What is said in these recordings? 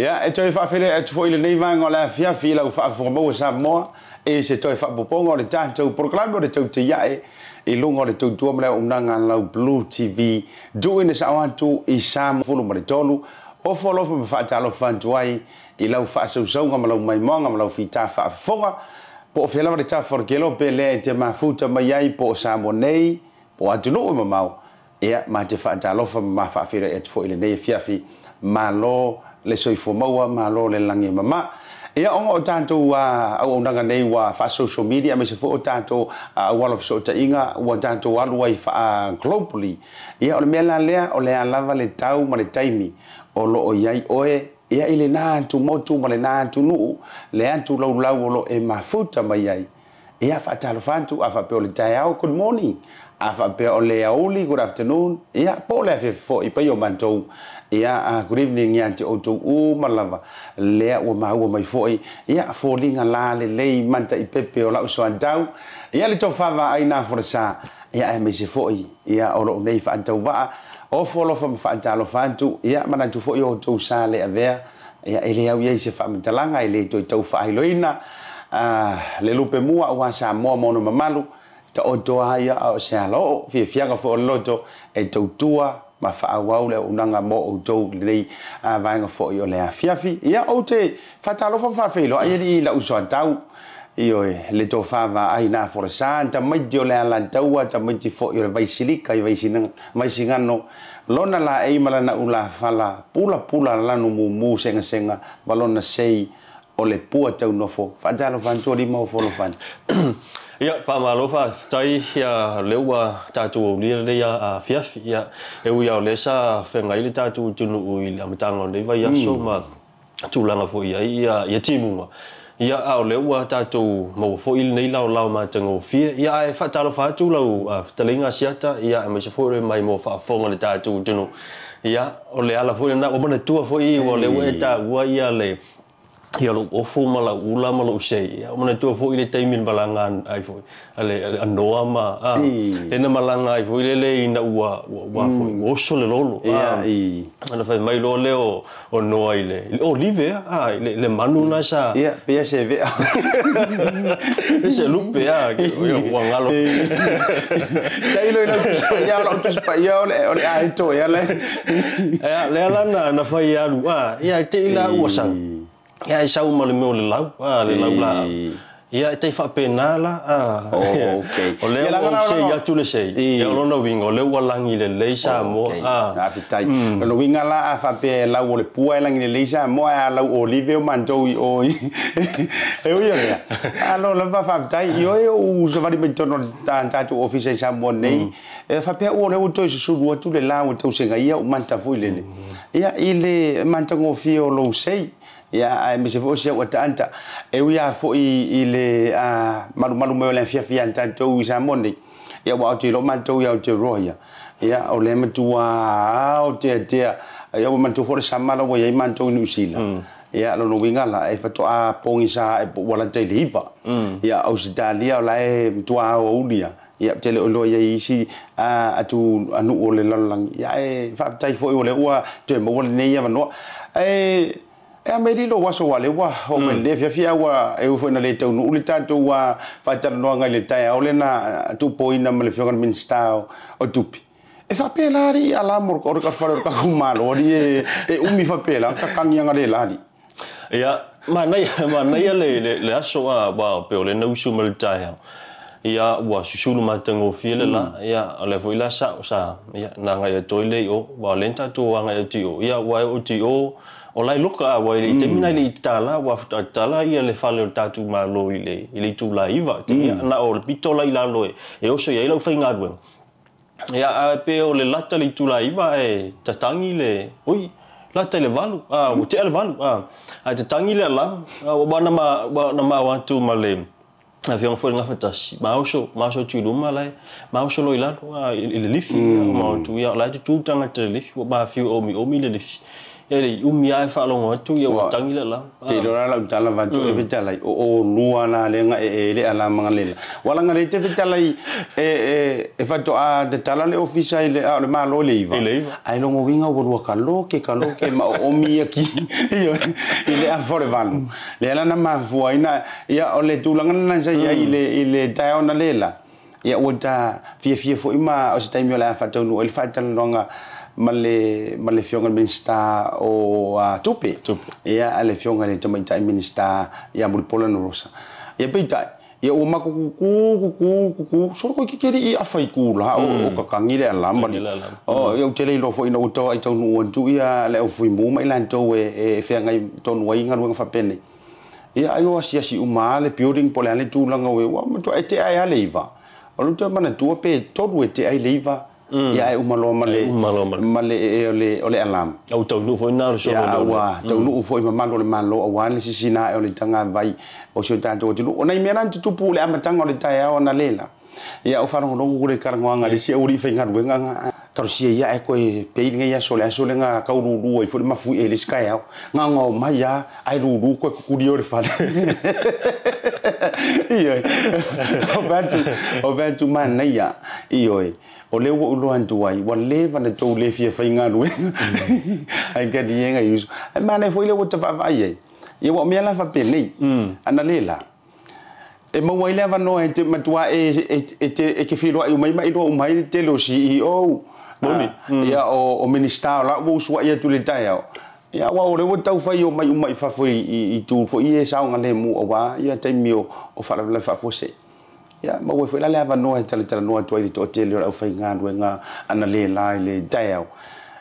Ya, e toi whawhere e tufoile nei vanga o la fiafi lau whaafomau o Samoa. E se toi whaapoponga o le tātou program o le tau te iae. I lunga o le tau tuamlea umnanga lau Blue TV. Duine sa watu i Samoa fulu maritolu. O folofa mawhaatalo whantuai. I lau whaasausaunga ma lau maimonga ma lau fita whaafonga. Po whialawa le tāwhargelo pe lea te mafuta maiai po Samoa nei. Po atunuu mamau. Ia ma te whaatalofa ma whaafira e tufoile nei fiafi. Ma lo le soifo maua, ma lo le langi mama. Ia onga o tātou au unanga nei wa wha social media, me se fo o tātou walof sota inga, ua tātou aluai wha globally. Ia o le mea la lea, o lea lava le tau ma le taimi, o lo o iai oe, ia i le nā antu motu ma le nā antu nuu, le antu laulau o lo e mafuta mai iai. Ia wha talofantu, a wha peo le tai au, good morning. A wha peo le aoli, good afternoon. Ia po lea fefo i paio mantou. Ia good evening ia te outou u malava. Lea ua maua mai foi. Ia fōlinga la le lei manta i pepe o lau soandau. Ia le tofava aina forasa. Ia e meise foi. Ia olo unei whaantau waa. O fōlofa mwhaantalo whaantu. Ia manantu foi o outou sa le avea. Ia ele au iei se whaamantalanga. Ele toi tau whaailoina. Le lupe mua ua Samoa mono mamalu. Ta otoa ia au se haloo. Fie fianga fo o loto e tautua. Ma whaawau leo unanga mo o tau lirei vaenga fo i o lea fiafi. Ia o te whatalofa mwhawhelo a iri i la usoan tau. Ioi le tō whawa ai nā forasaan. Ta maiti o lea lantaua. Ta maiti fo i o le vaisilika i vaisingano. Lona la eimala na ula whala. Pula pula lanu mumu senga senga. Walona sei o le pua tau nofo. Whatalofa antua lima o folofan. Ia whamalofa tai ia leua tātou au nira lea fiaf. Ia eu iau lesa whengai le tātou tunu ui amatanga o lewa ia so ma tūlanga fo ia ia timunga. Ia au leua tātou mau fo ili nei lau lau mātanga o fia. Ia e whatalofa atu lau talinga siata. Ia e meise fore mai mo whaafonga le tātou tunu. Ia o le ala fo na o mana tua fo i o leua e tā ua ia le ia lo ofo mala ula mala usei o mana tu fo ile taimin balangan ai fo ale anoa ma ena malanga ai fo ile ina ua wa fo ngoso le lolo ai ana fa mai lo leo o no ile o live ai le manuna sa ia pe se ve ese lupe ya que o angalo tai lo ina ya lo tu español ole ai to ya le lana na fa ya lu ia te la usa. Ia e sau ma le meo le lau la. Ia e tei whapenala. O leo o se ia tune sei. Ia lona winga, o leo walangi le leisa mo. Afitai. Lona winga la a whape lau o le pua e langi le leisa mo. A lau olive o mandou i oi. E oi o lea. A lona whapetai. Io e o sawari metono tātou ofisa i Samoa nei. Whapea o leo toi susuru atu le lau tau senga ia o mantafui lele. Ia ile mantango fia o lou sei. Ia e mese fo se o tanta e uia fo i le malu me le fiafi antanto isa moni ia wa o te lo manto ia o te roia ia o le matua o te dia ia o manto fo sa malo ia manto ni usila ia lo no winga la e fato a pongisa e wala te liva ia o sitalia o la e matua o ulia ia te le lo ia isi atu anu o le lang ia e fa tai fo o le wa te mo le ia no e e meri lo waso wale wa o me le fiafia wa e ufo na le tau uli tātou wa whaitanoanga le taia ole na tupoina ma le fiongan minsta o tupi. E whapea lari a la morka orka whare orka kumalo ori e umi whapea la kakangianga le lari. Ia, ma naia le aso a wao peo le nausu ma le taia. Ia wa susulu matango fiele la ia ole voila sa ia na ngai toile o wa lenta to ngai tio ia wa o tio olai loka wa ile terminal ile tala wa tala ia le fale tatu malo ile tu la iva ia na o pitola ila loe e oso ia ile fainga dwen ia pe ole lata ile tu la iva e tatangi le oi lata ile valu o te ile valu a tatangi le la wa na ma wa tu male. Avião foi engravatado, mas o tio malai, mas o loilado, ele lifi, mas o tio lá de tudo tanto ele lifi, o baafio o mi le lifi, Ele umiai fa longo tu ya utangila la. Te dora la utala va tu evitala o luana lenga ele ala mangale. Wala ngale te vitala e fa to a de tala le ofisa ile a le malo le iva. Ai longo winga wo kaloke ma o mi aki. Ile a for van. Le ala na ma voina ya ole tu langa na sa ya ile ta ona lela. Ya uta fie fo ima o se taimi ola fa to no ele fa tan longa. Male fionga minister o tupi ya ale fionga ni tuma ita minister ya mulpola nurosa ya peita ya uma ku sorko kikeri i afai kula o kakangile alamba ni o ya utele lo fo ina uto ai tonu ontu ya le ofui mu mai lanto e fenga tonu ai ngalwa fa pene ya ayo asiasi uma le building pole ale tulanga we wa mtu ate ai aleva oluto mana tupe todwe te ai leva ya male ole alam au tonu foi na so ya wa tonu foi malo awani sisina ole tanga vai o shota to tulu ona imena tutupu le amatanga ole taya ona lela ya ofaro ngo gure karanga ngali se uri fenga wenga karusia ya eko peinga ya sole nga kaururu o foi mafu ele skaya nga ngo maya ai ruru ko kudio refale iyo o vantu man ya iyo ole wo uloantuai wale vana to le fie fainga lu ai ka dienga yusu ai mane foi le wo tava ai ye wo mela fa pene analela e mo wai leva no ente matua e ke filo ai mai mai do mai telo CEO boni ya o minister la wo swa ya tu le tayo ya wa ole wo tau fai o mai fa foi i tu foi e sa ngale mu owa ya taimio o fa la fa fose ya ma wo fela lava no tala no to ile to tele o fa ngandwe nga anale la ile tayo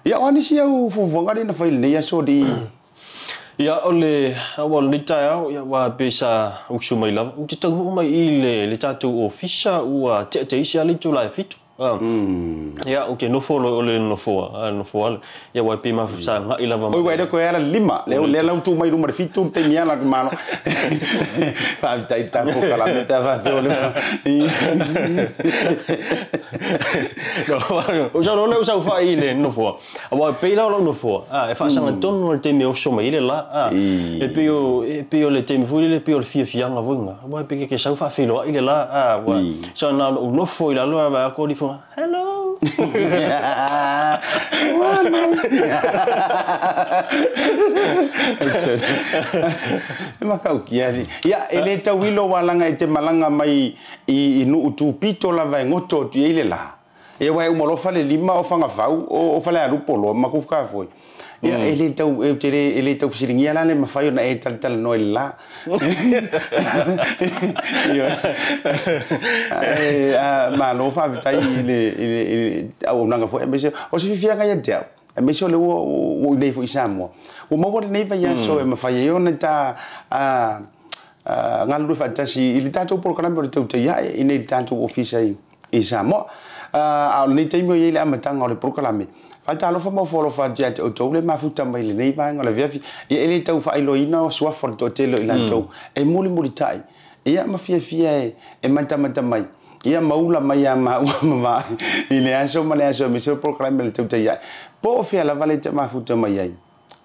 ya oni si u fu vonga ni fa ile ya so di ya ole awol ni tayo ya wa pesa uksu mai lava u tito mai ile le tatu ofisa u te isia le tu la fit ya okay no follow ole no follow ya wa pima sa nga ile va o wa ile ko era lima le la tu mai numero fitu te mia la mano fa taita ko kala me ta va ole no ja no le usa fa ile no fo wa pe la no fo e fa sa ton no te mio so mai ile la e pio le te mi fu ile pio fia fia nga vunga wa pe ke sa fa filo ile la wa so na no fo ile la va ko di hello. Ya ele tawilo walanga ite malanga mai inu utupito la vai ngoto tu ile la. E wa umolofa le lima ofanga vau ofala ya lupolo makufuka foi. Ya ele tau siringia la le mafayo na etal no la. Ya malo fa vitai ile au nanga foi ambition o se fifia ka ya tau ambition le wo nei foi samo o mo wona nei fa ya so mafayo na ta ngalu fantasi ile tatu por kana bor tau ya ile tatu ofisa isamo au nei taimo ile amatanga ole por kalame falta lo famo follow fa jet o tole mafuta mai le nei vanga la via ele tau fa iloina so fa totelo ila tau e muli tai ia mafia e manta mai ia maula mai ama uma ile aso me so program le tau tai po fia la vale te mafuta mai ai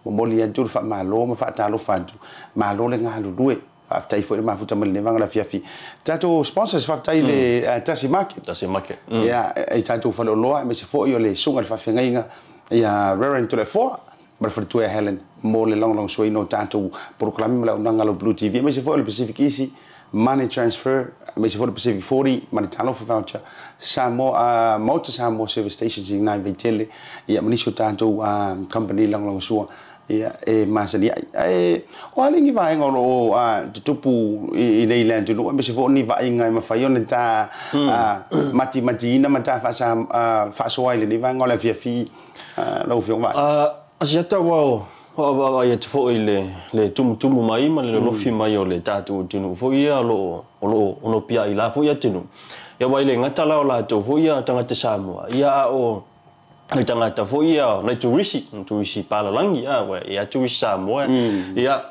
mo moli antur fa malo ma fa talo fa tu malo le ngalu due after I foi mafuta mai le vanga la via tato sponsors fa tai le Tasi Market ia e tato fa loa me se fo io le sunga fa finga ia rare into the four but for to Helen more long so no tato program la ngalo blue tv me se fo le PacificEzy money transfer me se fo le Pacific40 money transfer voucher Samoa Maota o Samoa service stations in 9 Vitele ia manisho tato company long so ia e masani ai o ali ni vai ngolo tutupu ile land tu no me se voni vai ngai mafaione ta mati na mata fa so ile ni vai ngola fiafi lo fiong vai asiata wao o ia tfo ile le tumtumu mai male lo fi mai ole tatu tinu fo ia lo ono pia ila fo ia tinu ia vai le ngata la to fo ia tanga tsamo ia o I don't like the foyer, like to receive Palalangi, yeah, to wish Samoa, yeah.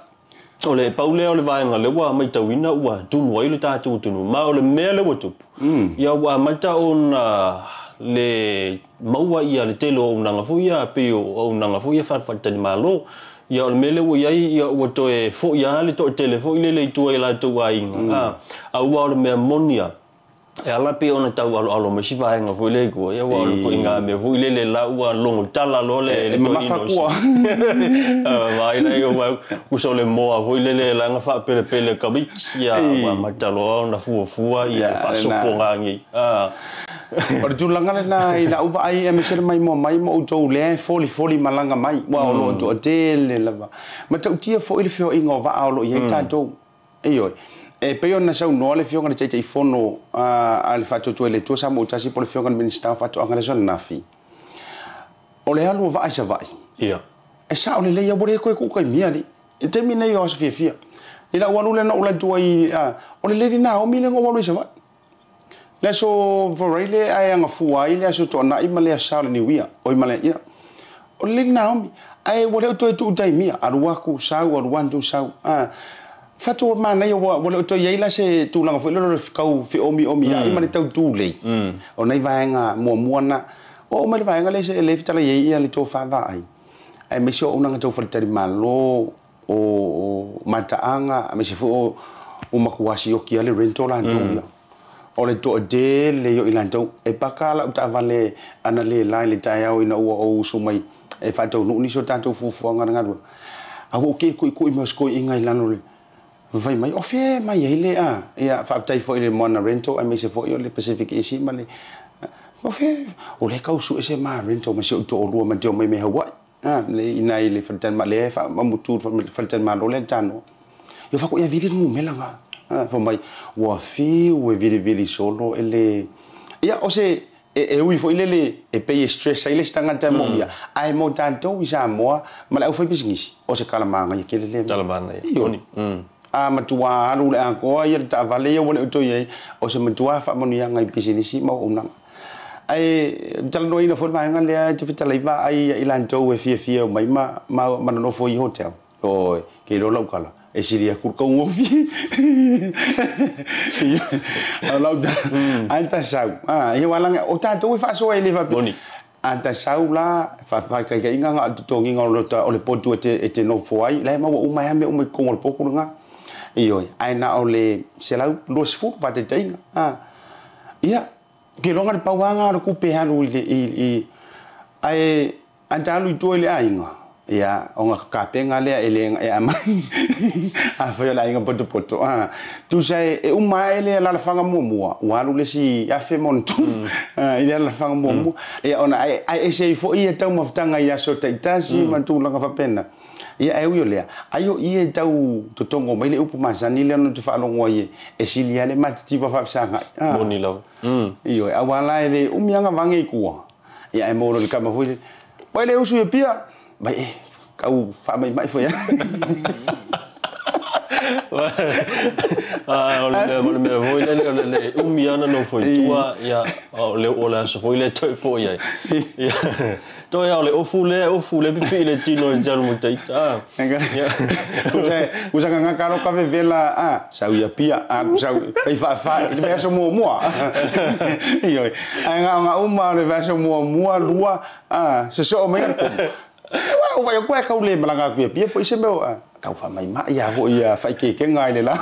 Ole Paule Olivanga, Lewa, Mata Winna, Doom Wailata to Mao, the Melewotup. Ya were Mata on le maua ia le telo o nanga fuia pe o nanga fuia fa fa tani malo ia o mele o ia ia o to e fo ia le to telefone le to ila to ai a o me monia e ala pe ona tau alo me siva nga vole ko ia o ko nga me vole le la o longo tala lo le me mafakua vai na yo ku so le mo a vole le la nga fa pele pele kabik ia ma talo na fu fu ia fa so ko nga ngi Orjulanga na ila uva ai emesel mai mo to le foli malanga mai wa lo to tele lava ma to tie fo ile fo ingova alo ye tanto eyo e peyo na sau no le fo ngana tei fono al fato to le to sa mo tasi pole fo ngana minister fato ngana zon nafi ole halu va aisha vai ya e sa ole le ya bore ko miali termine yo sofia ila walule na ola to ai ole le na o mile ngo walu sa le so vorile ai anga fuai le so tona imale sa le niwia o imale ya o le naomi ai wole to dai mia arwa ku sa arwan do sa fatu mana yo wole to yeila se tulanga fo le kau fi omi ai male tau tu le o nei vaenga mo muona o male vaenga le se le fitala ye le to fa vai ai me so unanga to fo tari malo o mataanga me se fo o makuasi yo kia le rentola ntuia ole to de le yo ilanto e pakala utavale anale la le tayao ina o sumai e fato no ni so tanto fufu nga nga awu ke ku imasko inga ilano le vai mai ofe mai ile ya fa tai fo ile mona rento ame se fo yo le PacificEzy mane ofe ole ka usu ese ma rento ma se to ru ma de me hawa le ina ile faltan ma le fa ma mutu faltan ma lo le tano yo fa ko ya vile mu melanga for my wafi we vili solo ele ya ose e wi fo ile e pay stress ile stanga tamo ya ai mo tanto wi sa mo ma la fo business ose kala manga ye kelele talabana yoni a matua alu le ko ye ta vale wole to ye ose matua fa monia ngai business ma umna ai talno ina fo ma ngale te fitala iba ai ilanto we fie mai ma no fo i hotel o ke lo kala e siria kurka un ofi alauda anta sau e walanga o tanto fa so ele va boni anta sau la fa ka inga to ngi ngolo ole potu ete no foi la ma o mai ame o mai ko poku nga iyo ai na ole selau los fu va te tinga ia ke longa pa wanga ku pe halu ile ai anta lu to ile ainga ya onga kapenga le elenga ya mai afa la inga poto tu sai e uma ele la fanga mumu wa lu le si ya fe montu ele la fanga mumu e ona ai sei fo ia tau maftanga ya so taitasi mantu la fa pena ia ai yo le ayo ia tau totongo mai le upu mazani le no tufa longo ye e silia le matitiva fa sanga boni love iyo awala ele umianga vange ku ya e moro le kama fo le usu ye pia baik, kau faham baik fo ya. Oleh me fo ile le umiana no fo tua ya ole so fo ile toi fo ya. To ya ole o fule bi ile tino jaru mutaita. Ya. Usa nga karo ka vela sau ya pia sau pai fa ile verso mo. Iyo. Anga uma le verso mo lua seso me. Wow, vai kwa ka ule malanga ku pia po isembo ka fa mai ma ya ho ya fa ke ngai le la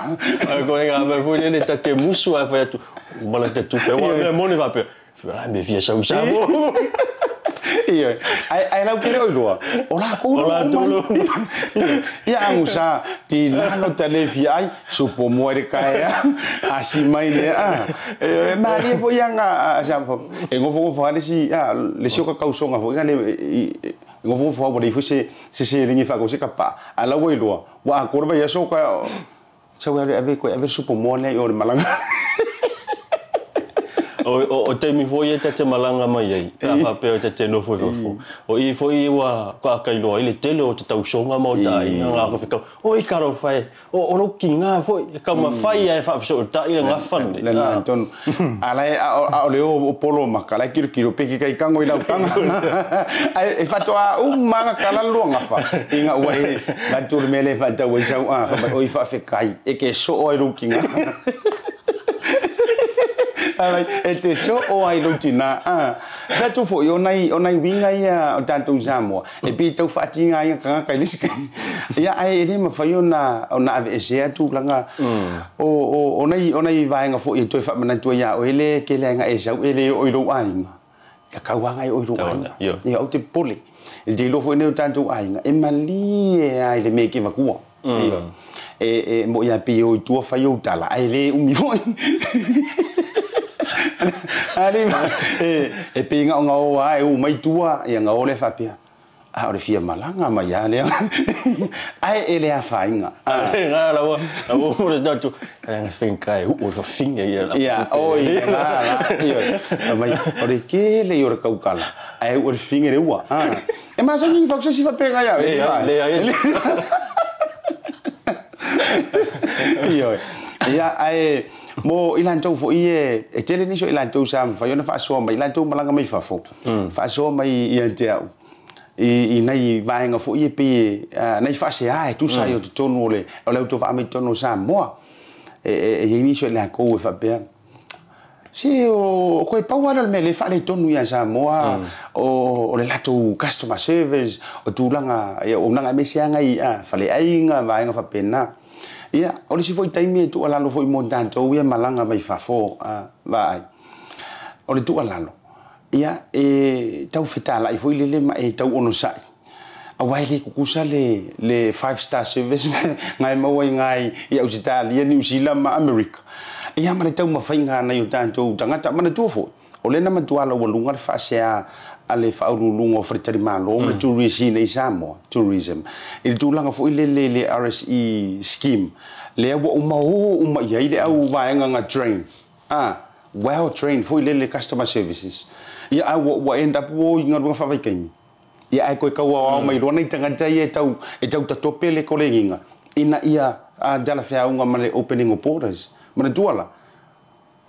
ko nga ba fu le ta te musu fa tu mala te tu pe wa le moni va pe fa me vie sa u sa bo iyo ai la ku le o lo ola tu lo ya musa ti la no tele fi ai supo mo re ka ya asi mai le mari fo ya nga sa fo ngo fo fo ale si le sio ka kauso nga fo nga le ngo vo fo bo difuse se ringi fa go se kapa ala wo ilwa wa akorba yeso ka so every super morning yo malanga o temi fo ye tete malanga mai ye fa pe tete no fo o i fo i wa ka ka ilwa ile tele o tata usonga ma dai nga ko fika o i karo fa o no kinga fo ka ma fa ye fa so ta ile nga fa ni na ton ala o le o polo ma kala kirkiro peki kai kango ila utanga ai fa to o manga kala longa fa inga wa e la turmele fa ta we sa fa o i fa fe kai e ke so o i ru kinga Ete so o ai lutina. Vetu fo onai winga ia tanto zamo. E pitau fatinga ia kanga liski. Ia ai ele mafayo na avesia tu langa. O onai vainga fo itoi fa manatu ia o ele kelenga esa o ele oilu ainga. Kakawa ai oilu ainga. Ia o te poli. Ele lo fo ne tanto ainga. E mali ai ele meki vakua. E mo ia pio tu fa yo tala ai le umi foi ali e pinga nga o ai o mai tua ia nga ole fa pia a ole fia malanga ma ia le ai ele a fainga nga la wo mo da tu nga finkai o so finga ia o ia la mai ole ke le yo ka ukala ai o finga le wa e ma sa ni fakse si fa pega ia le Iyo, ya ai mo ilanto fo ie e tele ni so ilanto sam fa yo na fa so mai ilanto malanga mai fa fo fa so mai ia tia I nai vainga fo ie pe nai fa se ai tu sa yo tonu le ole tu fa mai tonu sam mo e ni so la ko fa pe si o ko pa wa le mele fa le tonu ya sam mo o le lato customer service o tu langa o langa mesia ngai fa le ainga vainga fa pena Ia, oli si foi taimi tu alalo foi montanto ia malanga mai fafo vai. Oli tu alalo. Ia e tau fetala i foi lele ma e tau ono sai. Awai le kukusa le 5-star service ngai mau ngai ia Australia New Zealand ma America. Ia mane tau mafainga na yotanto tangata mane tofo. Ole na matuala walunga fa sea ale fa ululungo fritarima lo me tourism nei samo tourism il tulanga fo ile RSE scheme le wa uma ia ile au vaenga nga train well train fo ile customer services ia au wa end up wo nga fa viking ia ai ko ka wa mai ro nei tanga tai e tau ta topele kolenga ina ia dala fa unga male opening of borders mana tuala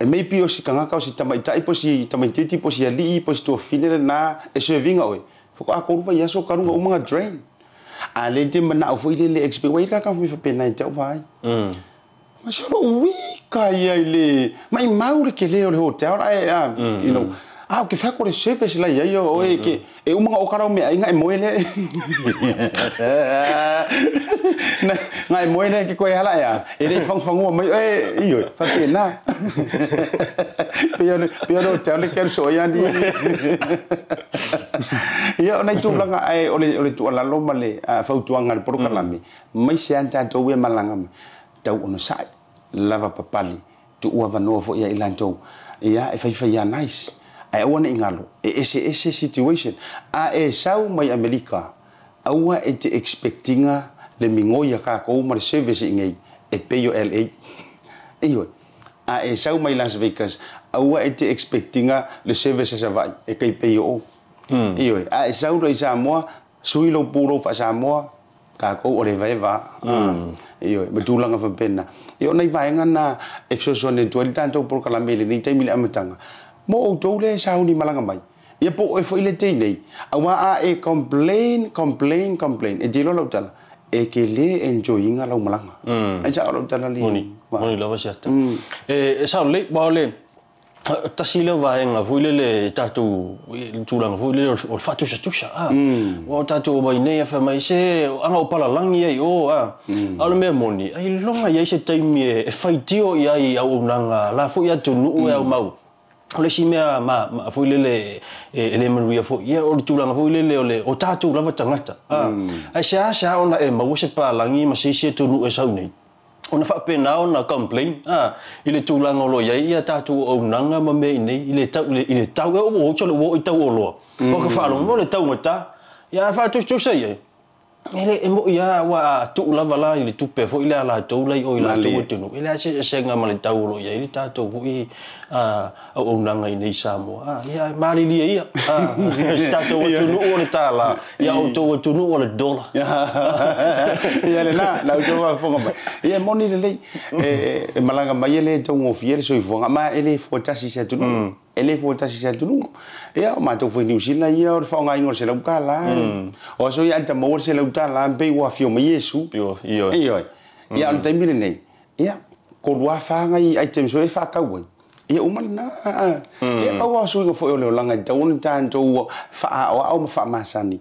E mei pio si kanga kau si tamaitai po si tamaititi po si ali po si tuafine na e servinga oe. Foko a koruva ia so karunga umanga drain. A lente mana ufo ile le XP wai kaka fumi fapena i tau vai. Masalo ui kaya ile. Mai maure ke leo le hotel ai you know. Ah, ke fa kore service la ia yo oe ke e umanga okara me ainga e moele. Ngai moele ke koe hala ya ele fangfangu mai e iyo fapena piano tele ker soya di ya onai tu langa ai ole tu ala loma le fau tuanga por kalami mai sianta to we malanga tau ono sai lava papali tu uava novo ya ilanto ya ifa ya nice ai one ingalo ese situation a sau mai America awa e te expectinga le mingoia ka ko mar service ngai e peyo LA iyo a sau mai Las Vegas awa e te expectinga le service sa vai e kai peyo iyo a sau roi Samoa suilo puro fa Samoa ka ko ore vai va iyo betulanga fa pena iyo nai vainga na e sosone tanto por kala mele ni taimile amatanga mo dole sau ni malanga mai ia po e fo ile te nei awa a complain e dilo lo tala e ke le enjoying ala malanga ai cha lo tala li moni lava sata e sau le ba le tasilo va enga vuile le tatu tulang vuile or fatu satusa o tatu ba nei fa mai se anga opala langi ai o ala me moni ai longa ia se taimi e faitio ia ia o nanga la fo ia tunu ia mau Ole si mea ma fo ile ele Maria fo ia o tulanga fo ile ole o tatu lava tangata ai sha ona e mawose pa langi ma se tonu e sau nei ona fa pena ona complain ile tulanga lo ia tatu o nanga ma me nei ile tau o cholo wo itau o lo o ka fa lo le tau mata ia fa tu se ia ele e mo ia wa tu lava la ile tu pe fo ile ala tu lai o ile tu tonu ile se nga ma le tau lo ia ile tatu fo i o nanga nei samo ia mali li ia stato tonu o tala ia o tonu o dollar ia la o tonu fo ngamba ia moni le e malanga mai ele tonu fiel so i fo ngama ele fo tasi se tonu ia ma to fo New Zealand ia o fo ngai no se lauka la o so ia te mo se lauta la be wa fio mai yesu ia on te mire nei ia ko wa fa ngai item so e fa ka ia umana ia paua suinga fo ole langa taun tanto fa o au fa masani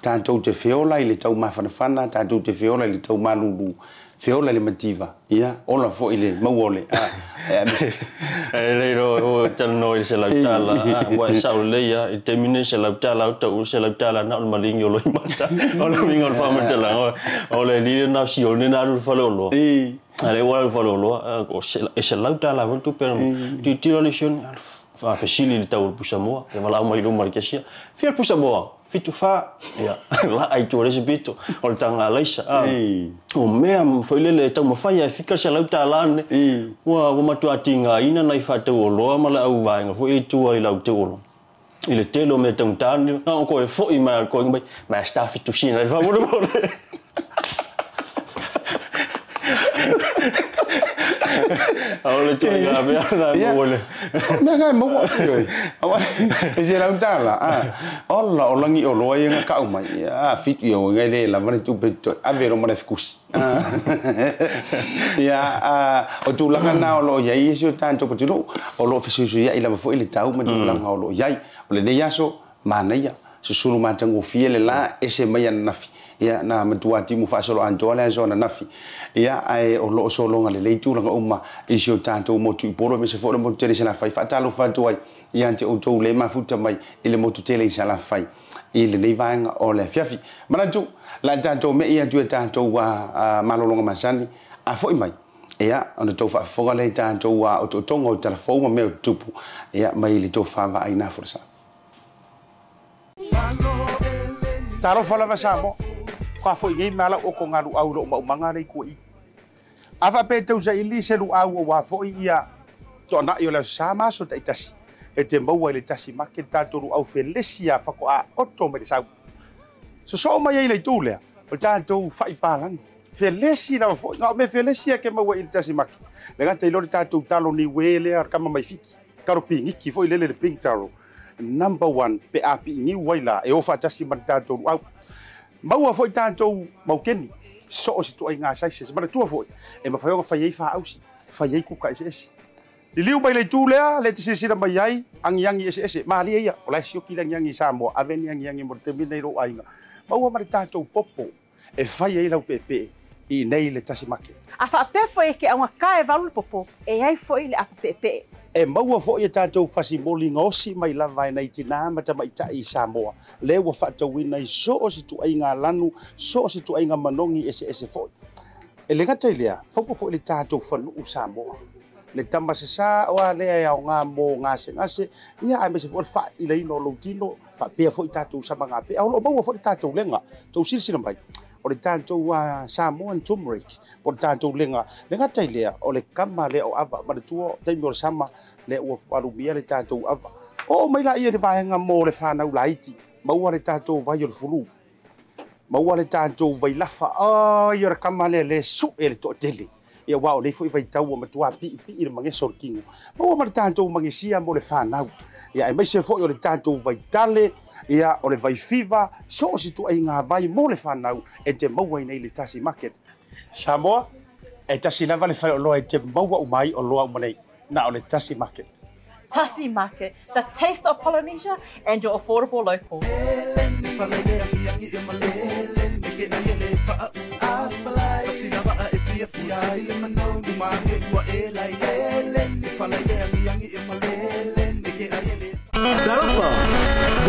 tanto te feola ile tau mafana fana tanto te feola ile tau malulu feola le mativa ia ola fo ile mawole ele ro tanno ile selaptala wa saule ia termine selaptala tau selaptala na malingo lo mata ola mingo fa matala ole ni na si ole na ru fa lo ale wala fololo o se lauta la voltu per di tirolition fa facility taul pusamoa e wala mai lu markesia fi pusamoa fi tu fa ya la ai tu resbito ol tanga laisa o mea foi lele tau mafai fi ka se lauta la ne wa matu atinga ina nai fa tu lo mala au vainga foi tu ai lauta olo ile telo me tantani na ko e foi mai ko mai ma sta fi tu sin la volo Ahora estoy grabando la bola. Nada, me voy. Es el autala. Hola, hola, ni hola, y en calma. Ah, fit yo, gaile, la van tu pecho. A ver, hombre, fcus. Ya, o tu la gana o ya hizo tanto pecho. O lo oficio ya y la fue el tau, me tu la gana o ya. O le de yaso, manaya. Susulu matango fiel la ese mayan nafi. Ya na matuati mufasolo antola zona nafi ya ai olo solonga le leitu langa uma isio tanto motu polo me se fo mo tele na fai fatalo fatoi ya nte oto le mafuta mai ile motu tele sala fai ile le vanga ole fiafi manatu la tanto me ya tu tanto wa malolonga masani afoi mai ya ona tofa fo le tanto wa ototongo telefone me tupu ya mai le tofa va aina forsa taro fala vasamo ka foi game mala o ko ngalu au ro manga nei ko i afa pe tau sa ili se lu au wa foi ia to na yo la sama so ta itasi e te mau ile Tasi Market ta to au felesia fa ko a otto me sa so so mai ile tu le o ta to fai palang felesi na foi na me felesia ke mau ile Tasi Market le ga te lo ta to talo ni wele ka mai fiki karo pingi ki foi le le ping taro number 1 pe api ni waila e ofa Tasi Market ta to au Maua foi tanto mauken so se tu ainga sai se mana tu foi e ma foi fa yei fa aus fa yei ku kai se de liu bai le tu le te se sira mai ai ang yang ss ma li ia ola si ki lang yang samo aven yang mo te mi nei ro ainga maua ma tanto popo e fa yei la pp i nei le Tasi Market a fa pe foi que é uma cae valor popo e ai foi le a pp e maua foi tanto fa simoli ngosi mai la vai nei tina ma tama i samo le wa fa to win nei so se tu ainga lanu so se tu ainga manongi ss foi e le gata ile fa po foi le tanto fa u samo le tamba se sa wa le ya nga mo nga se ia ai me se foi fa ile no lutino fa pe foi tanto sa manga pe au maua foi tanto lenga to silsina mai Ole tanto wa Samoan turmeric, ole tanto lenga tailea, ole kama le o ava, ma tuo taimo sama le o alubia le tanto ava. O mai la ia le vaenga mo le fana ulaiti, maua le tanto vai o fulu, maua le tanto vai lafa, a ia kama le su ele to tele. Ia wa ole foi vai tau ma tua pi ile mange sorkingo, maua ma tanto mangesia mo le fana. Ia mai se foi ole tanto vai tale. Ia ole vai fiva so si tu ainga vai mo le fanau e te maua nei le Tasi Market Samoa e tasi lava le fale loa e te maua umai o loa umanei na ole Tasi Market Tasi Market, the taste of Polynesia and your affordable local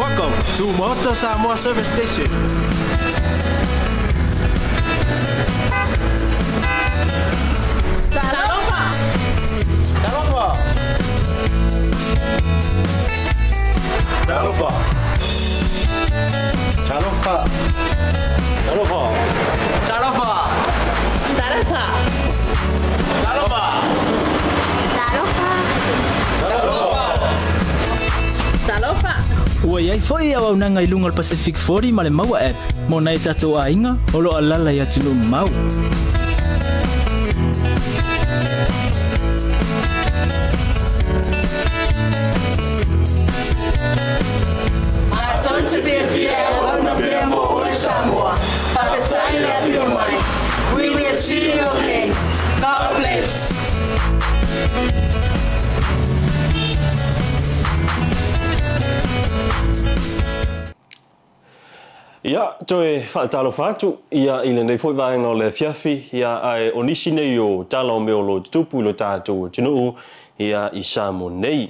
Welcome to Maota o Samoa service station. Talopa! Talopa! Talopa! Talopa! Talopa! Talopa! Talopa! Talopa! Talopa! Uai foi a unanga ilunga Pacific40 male maua app. Mona e tatou ainga, olo alala ia tino mau. Matonte pia pia wana pia mo o Samoa. Papetai la pia mai. We will see you again. God bless. Ia toe whaatalo whātu, ia i lendei fwoi vāenga o le fiafi, ia ai onisi nei o tālau meo lo tupu lo tātou tino u, ia i Samo nei.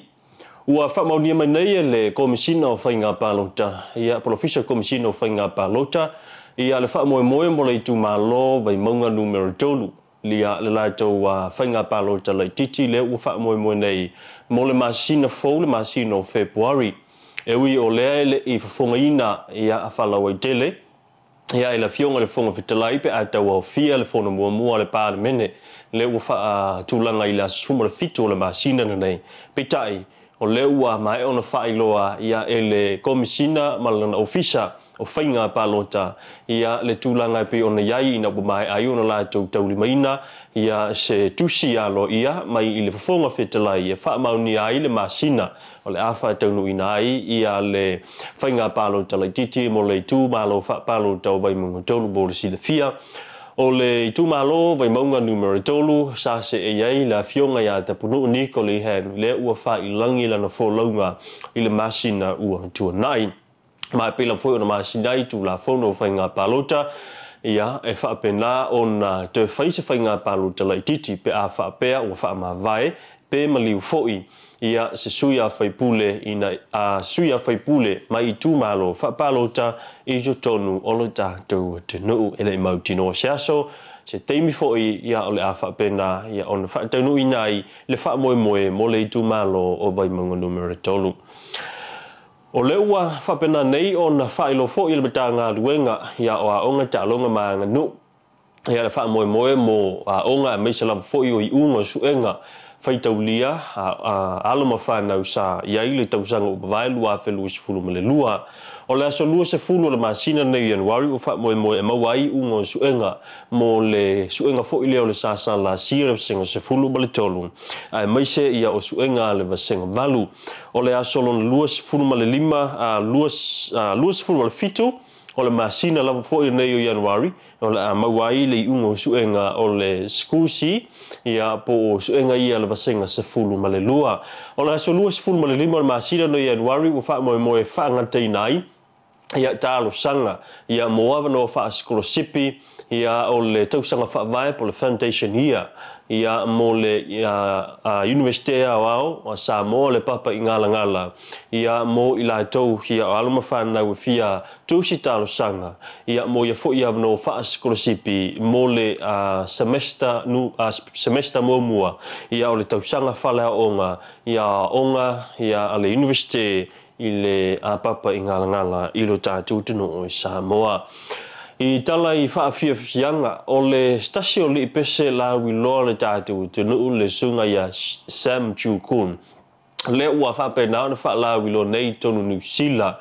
Ua whamaunia mai nei le komisina o whainga pālota, ia Professor komisina o whainga pālota, ia le whaamoemoe mo le itu mālo vai maunga numero tolu. Lia le laitou a whainga pālota lai titi le ua whaamoemoe nei mo le masina fau le masina o Februari. Ewi o lea le i whafonga ina ia a whalawai tele. Ia e la fionga le whonga fitalai pe a tau au fia le whona mua mua le pāle mene. Le ua wha tūlanga i la suma le fito le masina na nei. Pitai o le ua mai ona whailoa ia e le komisina malana ofisa o whainga pālota. Ia le tūlanga pe ona iai ina bumai ai ona laitou taulimaina. Ia se tusi alo ia mai i le whonga fitalai e wha mauni ai le masina. O le awha taunu ina ai, ia le whainga pālota lai titi mo le tū mālo wha pālota o vai munga tolu bo le sila fia. O le tū mālo vai maunga numero tolu, sa se e iei la fionga ia tapunu niko le hen le ua wha i langi lana fōlaunga i le masina ua tuanai. Mai pēla fōi o na masina i tū la whono whainga pālota. Ia e whaapena o na te whaise whainga pālota lai titi pe a whaapea ua whaamavae pe maliu fōi. Ia se suia whaipule ina a suia whaipule mai tū mālo whapalota i jo tonu o le tātou te nuu e le mau tino se aso. Se teimi fōi ia o le a whapena ia on whaatanu inai le whaamoemoe mo le tū mālo o vai munga numero tolu. O le ua whapena nei o na whailo fōi le betanga luenga ia o a onga tālonga maanga nuu. Ia le whaamoemoe mo a onga a meisa lam fōi o i unga suenga. Fai taulia alama whanau sa iai le tausanga upawai lua feluis fulu mele lua. O le aso lua se fulu le masina nei Januari o wha moe moe mawai ungo suenga mo le suenga fo ileo le sasa la sire vasenga se fulu mele tolu. Ai meise ia o suenga le vasenga valu. O le aso lon lua se fulu mele lima, lua se fulu mele fitu. O le masina lava fōi nei o Januari, o le mawai le ungo suenga o le skusi, ia po suenga ia le vasenga se fulu ma le lua. O le aso lua se fulu ma le lima o le masina no Januari, o wha moe moe whaangatei nai, ia tālo sanga, ia moawa no wha skolosipi, ia o le tausanga whaavae po le foundation ia, ia mo le universitea o ao, o Samoa le papa i ngala ngala, ia mo i laitou ia o alama whanau fia tūsi tālo sanga, ia mo ia fo ia no wha skolosipi, mo le semester muamua, ia o le tausanga whalea onga, ia onga, ia a le universite, i le apapa i ngalangala i lo tātou tino o Samoa. I tala i whaafia whianga o le stasi o li pese la wiloa le tātou tino u le sunga ia Sam Chukun. Le ua whapena na wha la wilo nei tonu nusila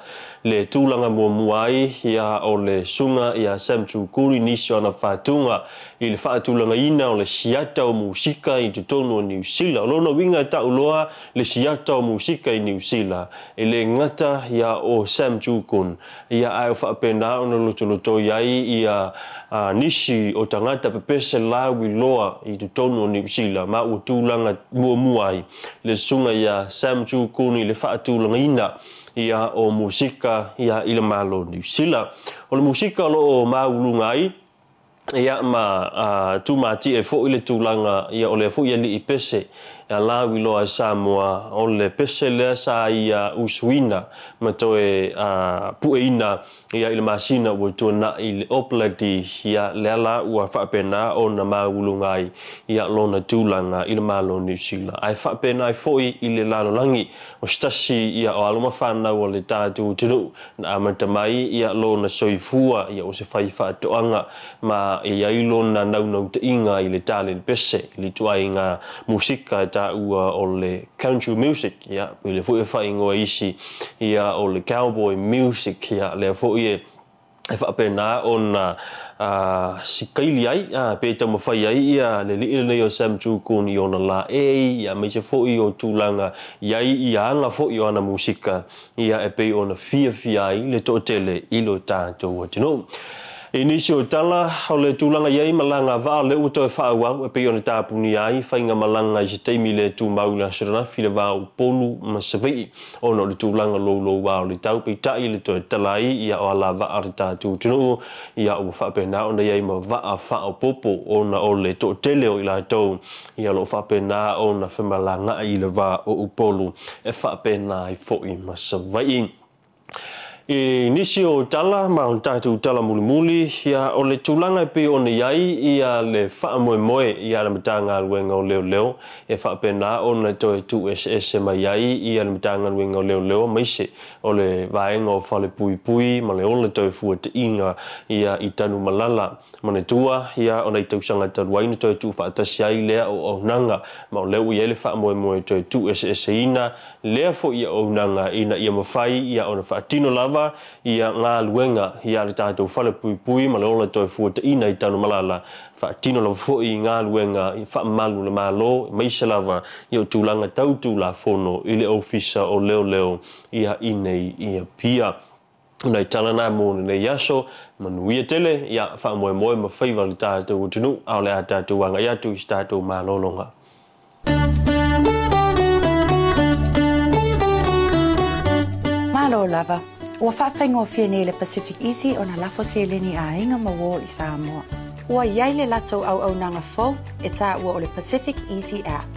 le tūlanga muamuai ia o le sunga ia Sam Chukun nisio ana whātunga i le whaatūlanga ina o le siata o musika i tutonu o New Zealand. Lona winga ta uloa le siata o musika i New Zealand. E le ngata ia o Sam Chukun. Ia ai o whaapena ona lutoloto iai ia nisi o tangata pepese la wiloa i tutonu o New Zealand. Ma o tūlanga muamuai le sunga ia Sam Chukun i le whaatūlanga ina. Ia o musika ia i le mālo New Zealand. O le musika lo o maulunga ai. Ia ma tūmāti e fōi le tūlanga ia o le fōi ia li i pese. Ia la wiloa Samoa o le pese lea sa ia usuina. Ma toe pueina ia i le masina ua tuana i le oplati. Ia lea la ua whaapena o na maulunga ai ia lona tūlanga i le mālo New Zealand. Ai whaapena ai fōi i le lanolangi o stasi ia o aloma whanau o le tātou tunu. Na amatamai ia lona soifua ia o se whai whaatoanga ma ia ilona naunau te inga i le tāle le pese, i le tuai ngā musika e tā ua o le country music, ia, i le fōi e whai ngoa isi, ia o le cowboy music, ia, le fōi e whaapena o na si kaili ai, pe tamo whai ai, ia, le li ilanei o Sam Chukun i ona la e, ia, meise fōi o tūlanga, iai, ia anga fōi o ana musika, ia, e pe ona fia fia ai, le tōtele, ilo tātou atino. Initio tala ole tulanga yai malanga va le uto fawa pe ona tapuni ai fainga malanga jitemi le tu maula srana filava polu masvi ono le tulanga lolo wa le tau pe tai le to talai ia ala va arta tu tru ia u fa pe na ona yai ma va fa popo ona ole to tele o ila to ia lo fa pe na ona fa malanga ile va o polu e fa pe na i fo i masvi. Initio tala mauntatu tala mulimuli ia ole tulanga pe one yai ia le fa moe ia le matanga wenga leo leo e fa pena ona to tu ss mai yai ia le matanga wenga leo leo maise ole vaenga fa le pui pui male ole to fu te inga ia itanu malala mane tua ia ona to sanga to wain to tu fa ta sai le o nanga ma ole u ia le fa moe to tu ss ina le fo ia o nanga ina ia mafai ia ona fa tino lava ia ngaluenga ia tatu fale pui pui malola to fu te ina itanu malala fa tino lo fo i ngaluenga fa malu malo maisalava yo tulanga tau tula fono ile ofisa o leo leo ia inei ia pia na talana mo ne yaso manuia tele ia fa moe moe ma favorite tatu tinu ale atatu wanga ia tu tatu malolonga. Malolava ua whaapainga o fia nei le PacificEzy o na lafo seleni a inga mawo i Samoa. Ua iai le latou au au nanga fau e ta ua o le PacificEzy app.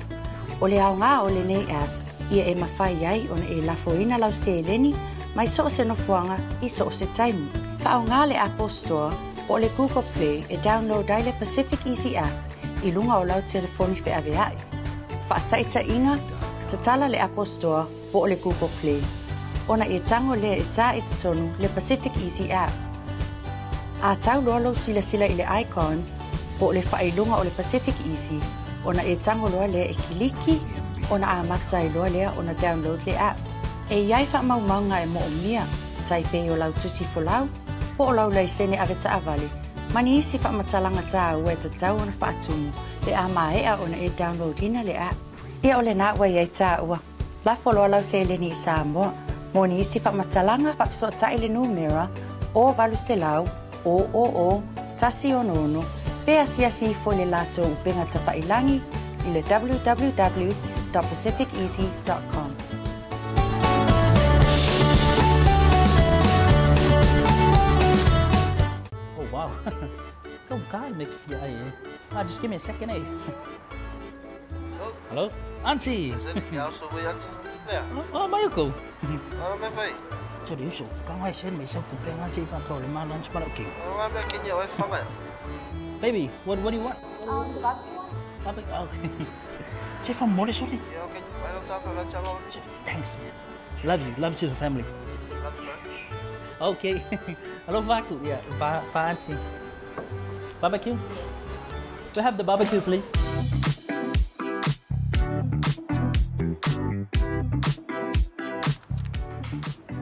O le au ngā o le nei app, ia e mawhai iai o na e lafo ina lau seleni mai so o se nofuanga i so o se taimu. Wha au ngā le Apple Store o le Google Play e download ai le PacificEzy app i lunga o lau telefoni fe aveai. Wha taita inga, tatala le Apple Store o le Google Play. Ona e tango le e ta e tutonu le PacificEzy app. A tau lolo sila sila i le icon o le whailunga o le PacificEzy ona e tango loa le e kiliki ona a matai loa lea ona download le app. E iai wha maumaunga e mo omia taipei o lau tusi folau po o lau laisene ave ta avali. Mani isi wha matalanga ta au e tatau ona wha atumu le a maea ona e download ina le app. Ia ole na wa iai ta ua. Lafo loa lau se leni i Samoa. Moni isi fa matalanga fa sota ile numera o valuselau o tasi onono pe asiasi fole lato upenga tapa ilangi ile www.pacificeasy.com. Oh wow, go guy makes you eh? Ah, just give me a second eh? Hello, auntie. Is anything else over here? Yeah. Oh, my uncle. Oh, my friend. So, you should come. I send myself to bring auntie from Poland. My lunch, but okay. Oh, I'm making your way from it. Baby, what do you want? Barbecue. Okay. Chef, I'm Morris. Okay. Yeah, okay. I don't have a lunch alone. Thanks. Love you. Love you to the family. Love you. Okay. Hello, Vaku. Yeah, auntie. Barbecue. Do I have the barbecue, please?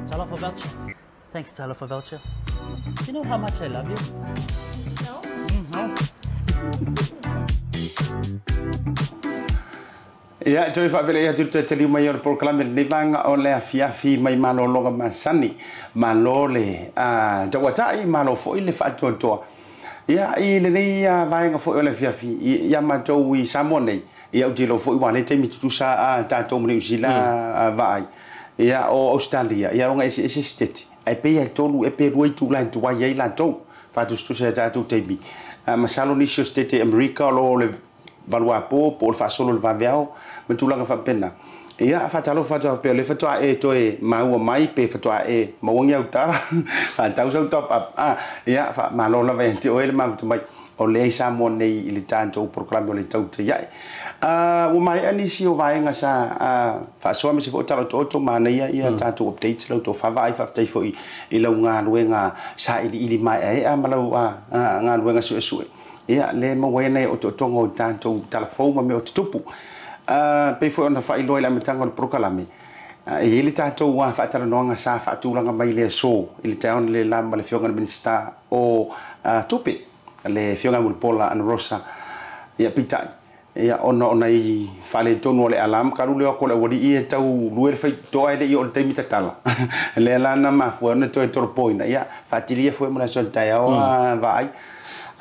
Tala for voucher. Thanks, Tala for voucher. Do you know how much I love you? No. Ya joy fa vele ya tuta teli mayor proclame libanga ole afiafi mai malo longa masani malole a jawatai malo fo ile fa toto ya ile nei ya vainga fo ole afiafi ya majowi samone ya utilo fo iwa le temi tutusa a tato mri usila vai ia o Australia ia ronga ese state ai pe ia tolu e pe roi tu la tu ia la to fa tu se ta tu tebi masalo ni state America lo le valua po por fa solo le vaveao me tu la fa pena ia fa talo fa ta pe le fa ta e to e mau mai pe fa ta e mau ngia uta fa ta so top up ah ia fa malo la ve ti o le ma tu mai o le sa mo nei le tanto proclame le tau te ia o mai ani si o vai nga sa fa so me se fo talo to mana ia tanto update lo to fa vai fa te fo i lo nga luenga sa ili mai ai a malo a nga luenga sue ia le mo wai nei o to tongo tanto telefone me o tupu pe fo ona fa i lo la me tango proclame ele tanto wa fa talo nga sa fa tu nga mai le so ele town le la ma le fionga minister o tupi le fionga mulpola and rosa ia pitai ia ona ona I fale tonu le alam kalu le ko le wodi e tau luel fai to ai le I on te mitatala le lana ma fo na to torpoina ia fatilie fo mo na so taia o vai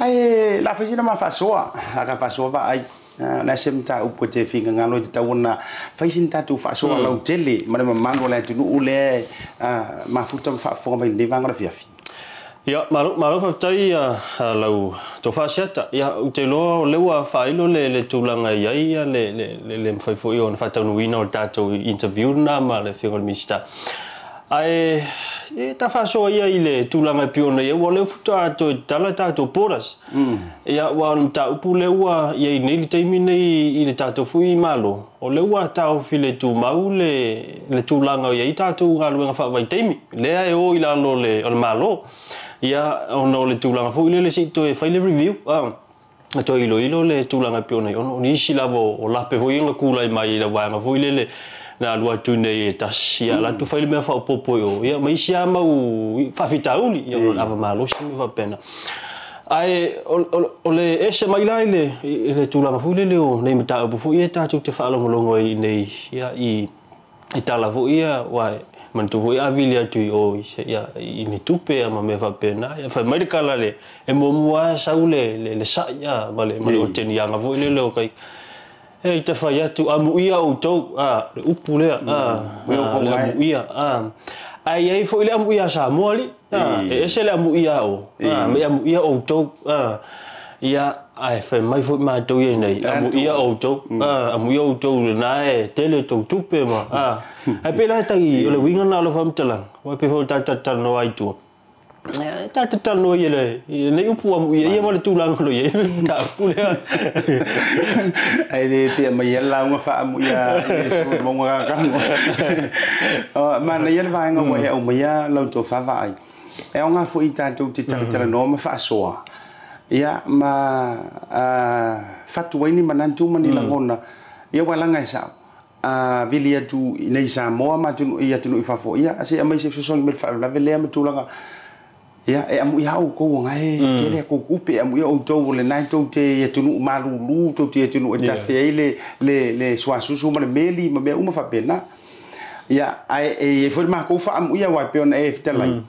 ai la fisi na ma fasoa aka fasoa vai na semta upo te finga ngalo te tauna faisin tatu fasoa la utele ma mando la tunu ule ma futam fa fo mai le vanga fiafi Ya maru fatai lau to faseta ya utelo lewa failo le tulanga ya le mfai fo yon fatanu winol tato interview na male figol mista ai ta faso ya ile tulanga piona ya wole futato talata to poras ya wan ta upule wa ya nili timine ile tato fui malo ole wa ta file tu maule le tulanga ya tato galwen fa vai timi le ai o ila no le malo ia ono le tulanga fo ile le sito e file review to ilo le tulanga pione ono ni silavo o lape fo inga kula mai la wa ma fo ile le na lua tune tashi la tu file me fa popo yo ia mai siama u fa fitauli ia lava malo simi va pena ai ole ese mai la ile tulanga fo ile le o nei mata po fo ia ta tu te fa lo longo nei ia I itala fo ia wa mantu ho ia vilia tu o ia ini tupe ama me va pena ia fa mai kala le e momua saule le sa ia vale ma o teni ia ngavo ile lo kai e te fa ia tu amu ia o to le upu le we o amu ia ai ai fo ile amu ia sa moli e se le amu ia o me amu ia o to ia ai fa mai fo ma to ia nei amu ia o to amu ia o to na e tele to tupe ma ai pe la tai ole winga na lo fam tala wa pe fo ta ta no ai tu ta no ia le upu amu ia ma le tu la ngolo ia ta pule ai le te mai la nga fa amu ia so mo nga ka ma na ia va nga mo ia o ia lo to fa va ai e nga fo ita to ti ta no ma fa so ia ma fatu ini manantu manilangona ia walanga sa vilia tu neisa moa ma tu ia tu ifafo ia ase amai se social media fa la velia matulanga ia e amu ia o ko ngai kele ko kupe amu ia o to le nai to te ia tu malulu to te tu etafia ile le swasusu ma meli ma be uma fa pena ia ai e forma ko fa amu ia wa peon e fitalai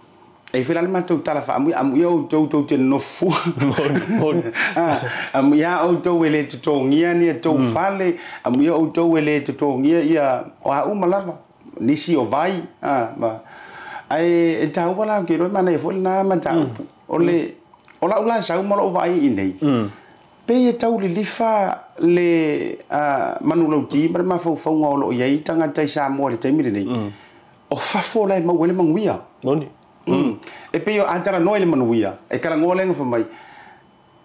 e finalmente o tala fa amu ia o to te nofu amu ia o to wele to tongia ni to fale amu ia o to wele to tongia ia a uma lava nisi o vai ma ai eta wala ke ro mana e fulna manta ole ola sa uma lo vai inei pe eta u lifa le manuloti ma fo ngolo ye tanga tai sa mo le taimi nei o fa fo la ma wele manguia noni e pe yo antara noile manuia e kala ngoleng fo mai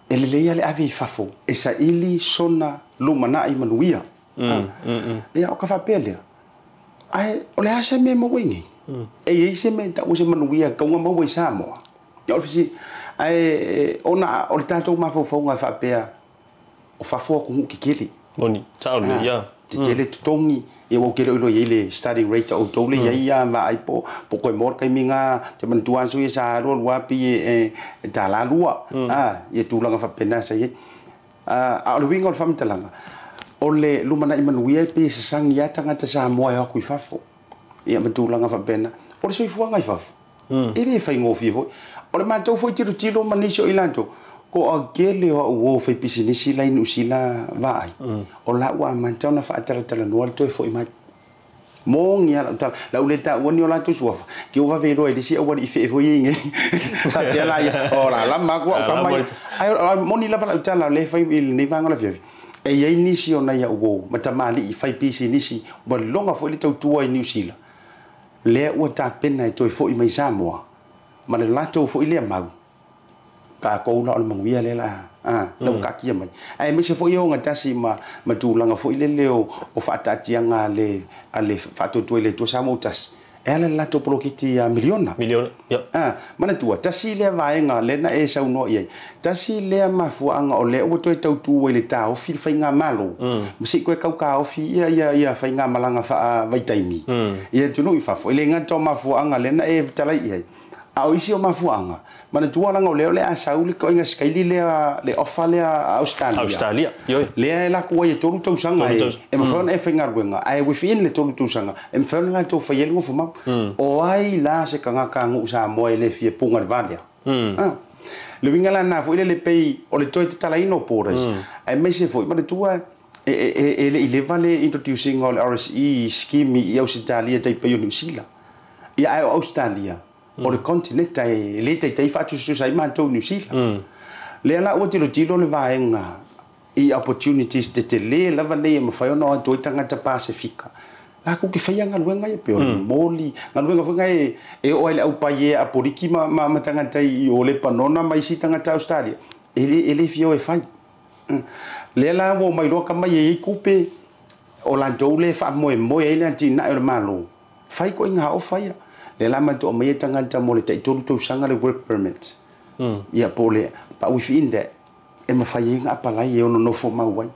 ele leia le avi fafo e sa ili sona lumana I manuia ya o ka fa pele ai ole asa me mo wingi e ye se me ta usa manuia ka ngoma mo isamo ya ofisi ai ona ole tato ma fo fo nga fa pea o fafo ko ngukikeli boni tsaule ya tele tongi e o ke lo ile study rate o tole ya ya va ai po ko mor kai minga te man tuan su sa ro wa pi e dala lua ye tu langa fa pena sa ye a lo wingol fam talanga ole lumana iman wi pi se sang ya tanga ta sa mo ya ku fafo ye man tu langa fa pena ole so fu nga fafo ile fa ngo vivo ole man to fo tiro tiro manisho ilanto ko agele wo fe pisini sila in usila vai ola wa manta na fa tala no alto fo ima mon ya la uleta woni ola to suafa ke o va velo e disi o ife fo yinge sa tela ya ola la magwa kama ai moni la fa tala le fa il ni vanga la vie e ye nisi ona ya wo matamali ife pisini si bo longa fo le to tuai ni usila le o ta pena to fo ima samo ma le lato fo ile ma ka ko na mangwi le la lo ka kia mai ai me se fo yo nga tasi ma tu langa fo ile leo o fata tianga le ale fato to ile to samutas ele la to prokiti ya miliona mana tu tasi le vaenga le na e sa uno ye tasi le mafu anga ole o to tu ile ta o fi fainga malo msi ko ka o fi ya fainga malanga fa vai taimi ye tu no ifa fo ile nga to mafu anga le na e talai ye au isi o mafuanga mana tua langa leo le asauli ko inga skaili le le ofalia Australia le la ko ye tolu tau sanga e mafona e fingar wenga ai within le tolu tau sanga e mafona to fa yelo fuma o ai la se kanga kanga usa mo ele fie punga valia le winga la na fo ile le pei o le toi talaino pores ai mese fo mana tua ele vale introducing all RSE scheme i Australia te pei New Zealand i Australia o le continent ai le te fatu su sai manto New Zealand le ala o tilo le vaenga i opportunities te le lava le mo fa no to tanga te Pacifica la ku ke fa yanga luenga e peor moli ngaluenga fa ngai e o ile au paie a poriki ma tanga tai o le panona mai si tanga ta Australia ele fio e fai le la mo mai ro kama ye kupe o la jole fa mo e le tina e malo fai ko inga o fai le lama to me tanga tamole te to sanga le work permit ya pole pa within that e mafayeng apala ye ono no forma wai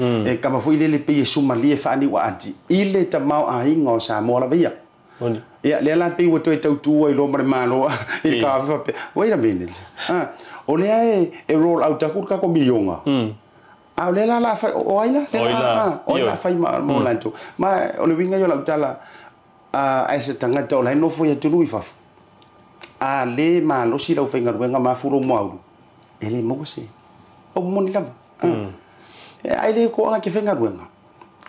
e kama foi le pe Somalia fa ani wa anti ile tamao a ingo sa mola bia oni ya le la pe woto to lo marmalo e ka fa wait a minute ole e roll out takur ka ko milionga a le la fa oila fa mo lanto ma ole winga yo la utala a ese tangata ola no foi tu lui faf a le malo si la fenga wenga ma furo mau ele mo se o moni lava ai le ko anga ke fenga wenga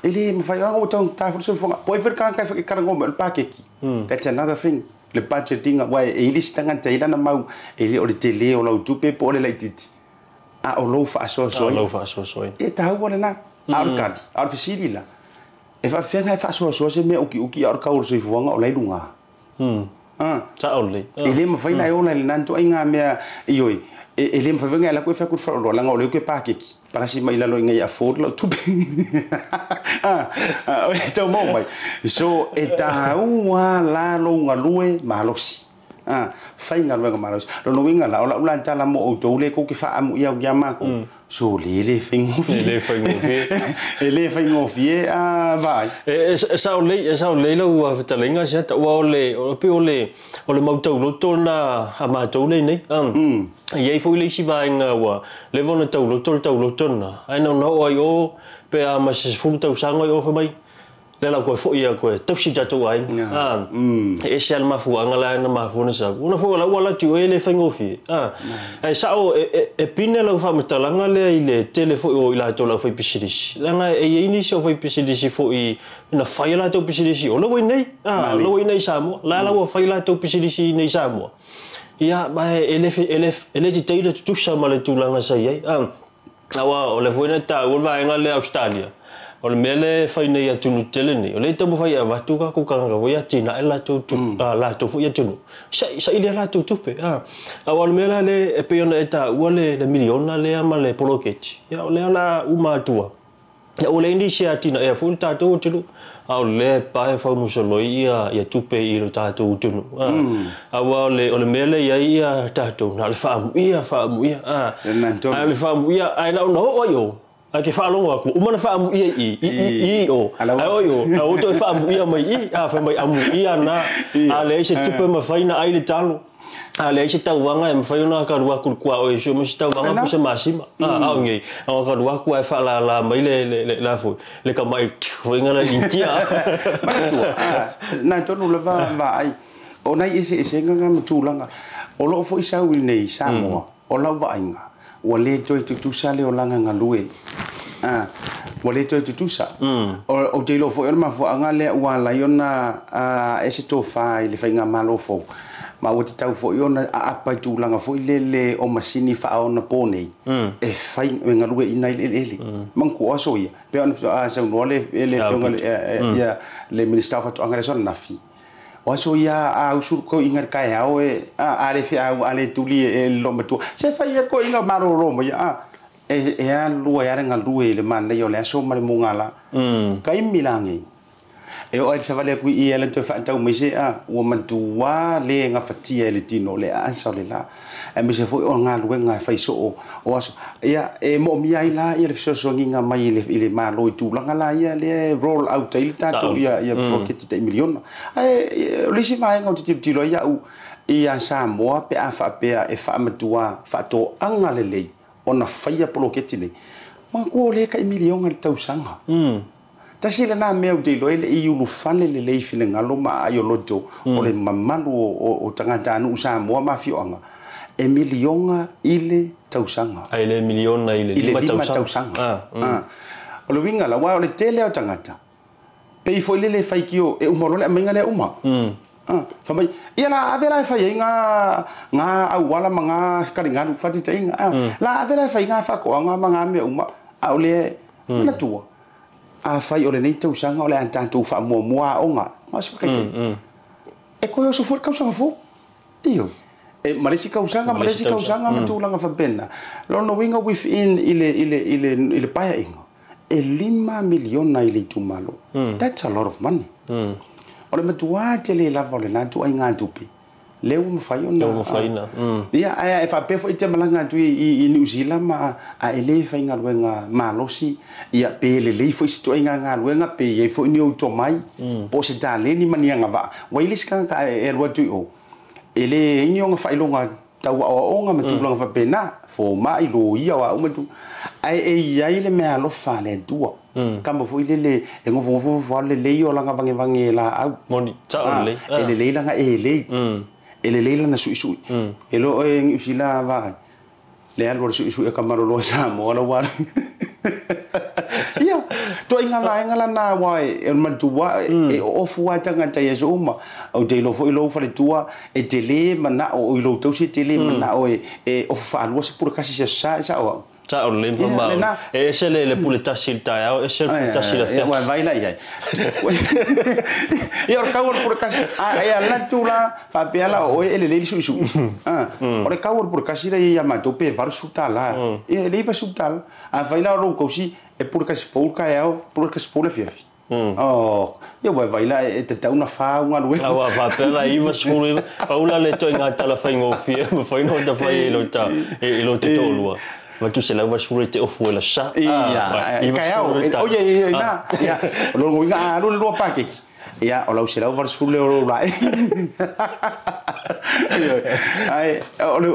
ele me fai anga o tang ta furo so fonga poi fer kanka fe karango pakeki that's another thing le budgeting why ele tangata ila na mau ele o tele o la tupe pole la titi a o lo fa so so e ta wona na arkadi arfisilila e fa fenga fa so so se me uki ar kaur se fuanga o lailunga ta only ele me faina yo online nanto inga me yoi ele me favenga la ko fa ku fa rola ngole ke pakeki para si mai la lo ngai afford la tu o to mo mai so eta wa la lo ngalue malosi fainga lo malosi lo no winga la ola ulan tala mo o dole ko ke fa amu ya ma ko so ele fai ngofi vai e sa o le lo a talenga se ta o le mautou lo tona ama tole nei ye foi le si vai ngawa le vona tau lo tona ai no no ai o pe a mas funtau sango o mai le la ko foi ia ko tau si jatou ai e se alma fu angala na ma fona sa una fo la wala tu ele fai ngofi ai sa o e pina la fa matalanga le ile telefone o ila tola foi pisiris langa e inisio foi pisiris foi na faila to pisiris o lo wei nei samo la wo faila to pisiris nei samo ia ba ele detail tu sama le tu langa sa ai awa o le foi na ta o va ngale Australia o le mele fai nei atu no telene o le tamo fai avatu ka ku kanga voia tina ela to fo ia tunu sa ile la to tupe o le mele le pe ona eta o le miliona le ama le poloketi ya o le la uma tua ya o le indisia tina e fo tato tulu au le pa fa mo soloia ya tupe ile tato tunu o le mele ya ia tato na alfa mu ia alfa mu ia ai la no oyo ake falo aku umana fa amu i o ayo na uto fa amu ia mai i fa mai amu ia na ale se tupe ma faina ai le talo ale se tawanga ma faina ka ruwa ku kwa o se ma se tawanga ku se masima au ngi au ka ruwa ku fa la mai le la fo le ka mai winga na intia ma tu na to no le va ai ona ise nganga mtulanga o lo fo isa wi nei samo o la va inga wale toi tutusa le olanga ngalue wale toi tutusa o jelo fo elma fo anga le wala yona esito fai le fainga malo fo ma woti tau fo yona apa tulanga fo ilele o masini fa ona pone e fai ngalue ina ile manku aso ya pe on so no le fo ya le minister fa anga son nafi waso ya au surko ingar kai au ale fi au ale tuli el lomatu se fa ya ko inga maro romo ya e ya luya renga luile man le yo le so mari mungala kai milangi e o isa vale ku i ele to fa tau mese a o mandua le nga fatia le tino le a sa le la e mese fo o nga lu nga fa so o aso ya e mo mi ai la ile so so nga mai ile ma lo tu la nga ya le roll out ile ta to ya pocket de million e le si va nga ti lo ya u ia sa mo pe a fa pe e fa mandua fa to anga le le ona fa ya pocket ni ma ko le ka million le tau sanga Tasi le na meu de lo ele iu lu fale le leifi le ngalo ma ayolojo ole mamalu o tanga tanu usa mo mafio anga e milionga ile tausanga ile miliona ile tausanga ole winga la wa ole tele o tanga ta pei fo ile le faikio e umoro le menga le uma famai ela avela fa inga nga awala manga kalinga fatita inga la avela fa inga fa ko nga manga me uma ole na tua a fai ole nei tausanga ole antantu fa mua onga mas ka ke e ko so for kausa fo tio e malesi kausanga matulanga fa benna lo no winga within ile paya ingo e 5 million na ile tumalo that's a lot of money ole matua tele la vole na tu ainga tupi le um faiona dia ai fa pe fo itemalanga tu i New Zealand ma a ele fa inga luenga malosi ia pe le fo sto inga luenga pe ia fo ni otomai posita le ni mania ngava wailis kan ka erwa tu o ele nyong fa ilonga tawa onga matulanga fa pena fo mai lo ia wa umatu ai ai le me alofa le dua kamba fo ile ngo fo le iola nga vange la au moni ta ole ele le nga ele ele leila na suisui elo eng fila va le algo suisui kamaro lo samo lo war ya to inga la na wa el mantua e ofwa tanga ta yesuma o de lo fo ilo fale tua e tele mana o ilo to si tele mana o e ofa algo se por casi sa o ta on limpa ma e se le pulita silta ya e se pulita silta ya wa vai la ya e or kawor por kasi ay ala tula fa pela o ele su or kawor por kasi la ya ma tope var sutala e ele va sutal a vai la ro kosi e por kasi folka ya por kasi pole fiafi oh ya wa vai la e te una fa una lue wa va pela iva sulu paula le to inga tala fa ngofia fa no da fa elo ta e lo te tolua Mas tu sei lá vai subir até o fogo chá. Oye, na, ya, lo inga lo lo paque. Ya, olá o sei lá vai subir o lá. Ai, olha,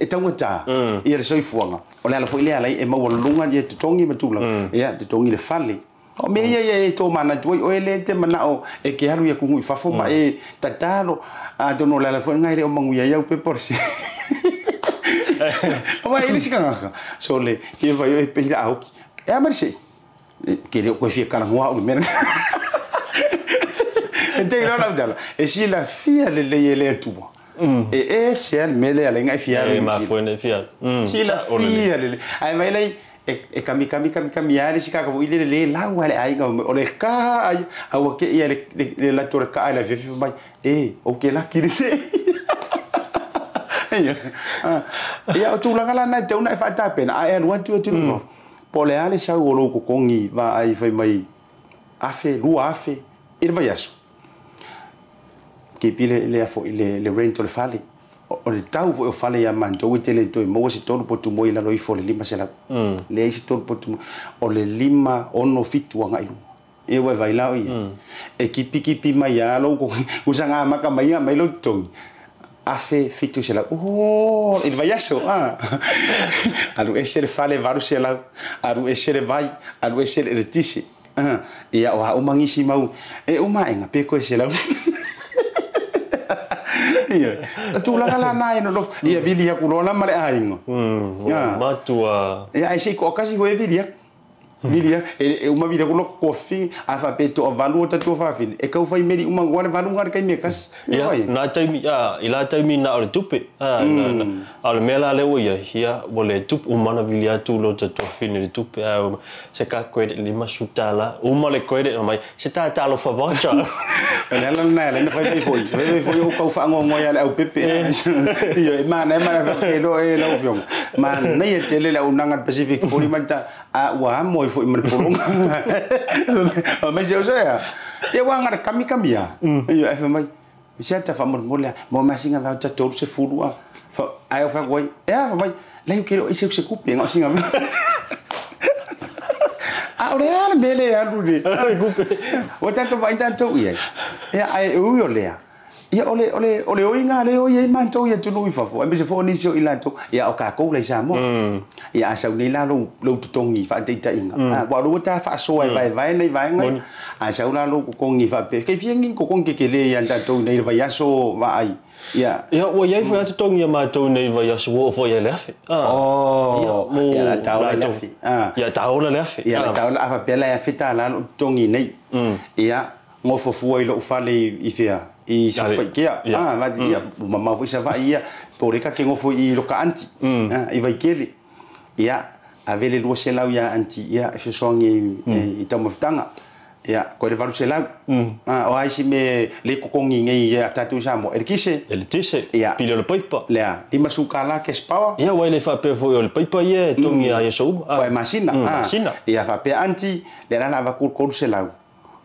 então o tá. E ele só fuanga. Olha ela foi lá e mau longa de tongi matula. Ya, de tongi le fali. O me ia to mana tu o ele te mana o e que haru ia kungu fa fuma e tatalo. Ah, dono lá foi ngai o manguia ia o pe por si. Ama ele se canga só le que vai eu pedir a hoki é a mercê que ele confia cara rua o merda então não nada dela e se la fia ele é tudo e se ele mele além a fia ele mas foi na fia se la fia ele aí vai lá e caminhar esse cara vou ele lá o ele aí o ele cá a o que ele lá torca aí lá vive vai e o que lá que ele ia o tulanga la na teu na fa ta pena ai want to do pole ali sa o louco congi va ai vai mai afe lu afe ele vai isso que pile ele afo ele rental fale o de tau eu falei a manto o tele to mo se todo por tu mo ila loi fole lima sela le esse todo por tu o le lima ono fitu anga ilu e vai lá ia e kipi mai a louco usanga maka mai mai lo tong afe fitu sela oh ele vai isso alu esse ele fale varu sela alu esse ele vai alu esse ele disse e a o mangisi mau e o mai ngape ko sela ia tu la na no ia vilia kulola male aingo ya matua ia esse ko kasi ho vilia e uma vida com coffee alfabeto o valor da tua família e que eu vai me uma agora vai lugar que me cas na time ah ila time na or tupe ah al mela le o ia vole tup uma na vilia tu lo da tua família tupe se ka kwede lima sutala uma le kwede mai se ta ta lo favancha ela não vai foi o cau fango moia o pepe ia mana vai que lo e lo viu mas nem tele la unanga Pacific 40 a wa mo foi me prolongar mas eu já Ia wanga kami-kami ya. Ia FMI. Ia tafa murmulia. Mau masih ngapa ucap jauh sefulu ah. Ayo fakoi. Ia FMI. Layu kilo isuk sekupi ngau sih ngapa. Aurean mele ya rudi. Sekupi. Ucap tu banyak jauh iya. Ia ayu yo le ya. Ia oleh oinga oleh oye iman jauh ya culu ifafu. Abis ifafu ni sio ilan jauh. Ia okakau le samo. Ia asal ni lah lu tutongi faham tak ingat. Walau kita faham vai vai ngai. Asal lah lu kong ni faham. Kefian ni kong kekele yang jauh ni vayaso vai. Ya, ya, wajah itu yang tong yang macam ni wajah semua wajah lefi. Oh, ya tahu lah lefi. Ya tahu lah lefi. Ya tahu lah apa bela yang fitah lah tong ini. Ya, ngofufu itu faham ifia. I sampai kia, macam dia mama fuh sampai ia, mereka kengofu itu ke anti. Ibai kiri, ya, avele dua selau yang anti, ya, sesuatu yang itu muftangan. Ya, kau depan selang, orang si me lekukongi ni ya tatu sama, elitise, pilih lepipa, lea, dimasukanlah ke spawa. Ya, wajah lepape pilih lepipa ye, tungi ayah sum, wajah masina, ya lepape anti, lea nak aku kau selang,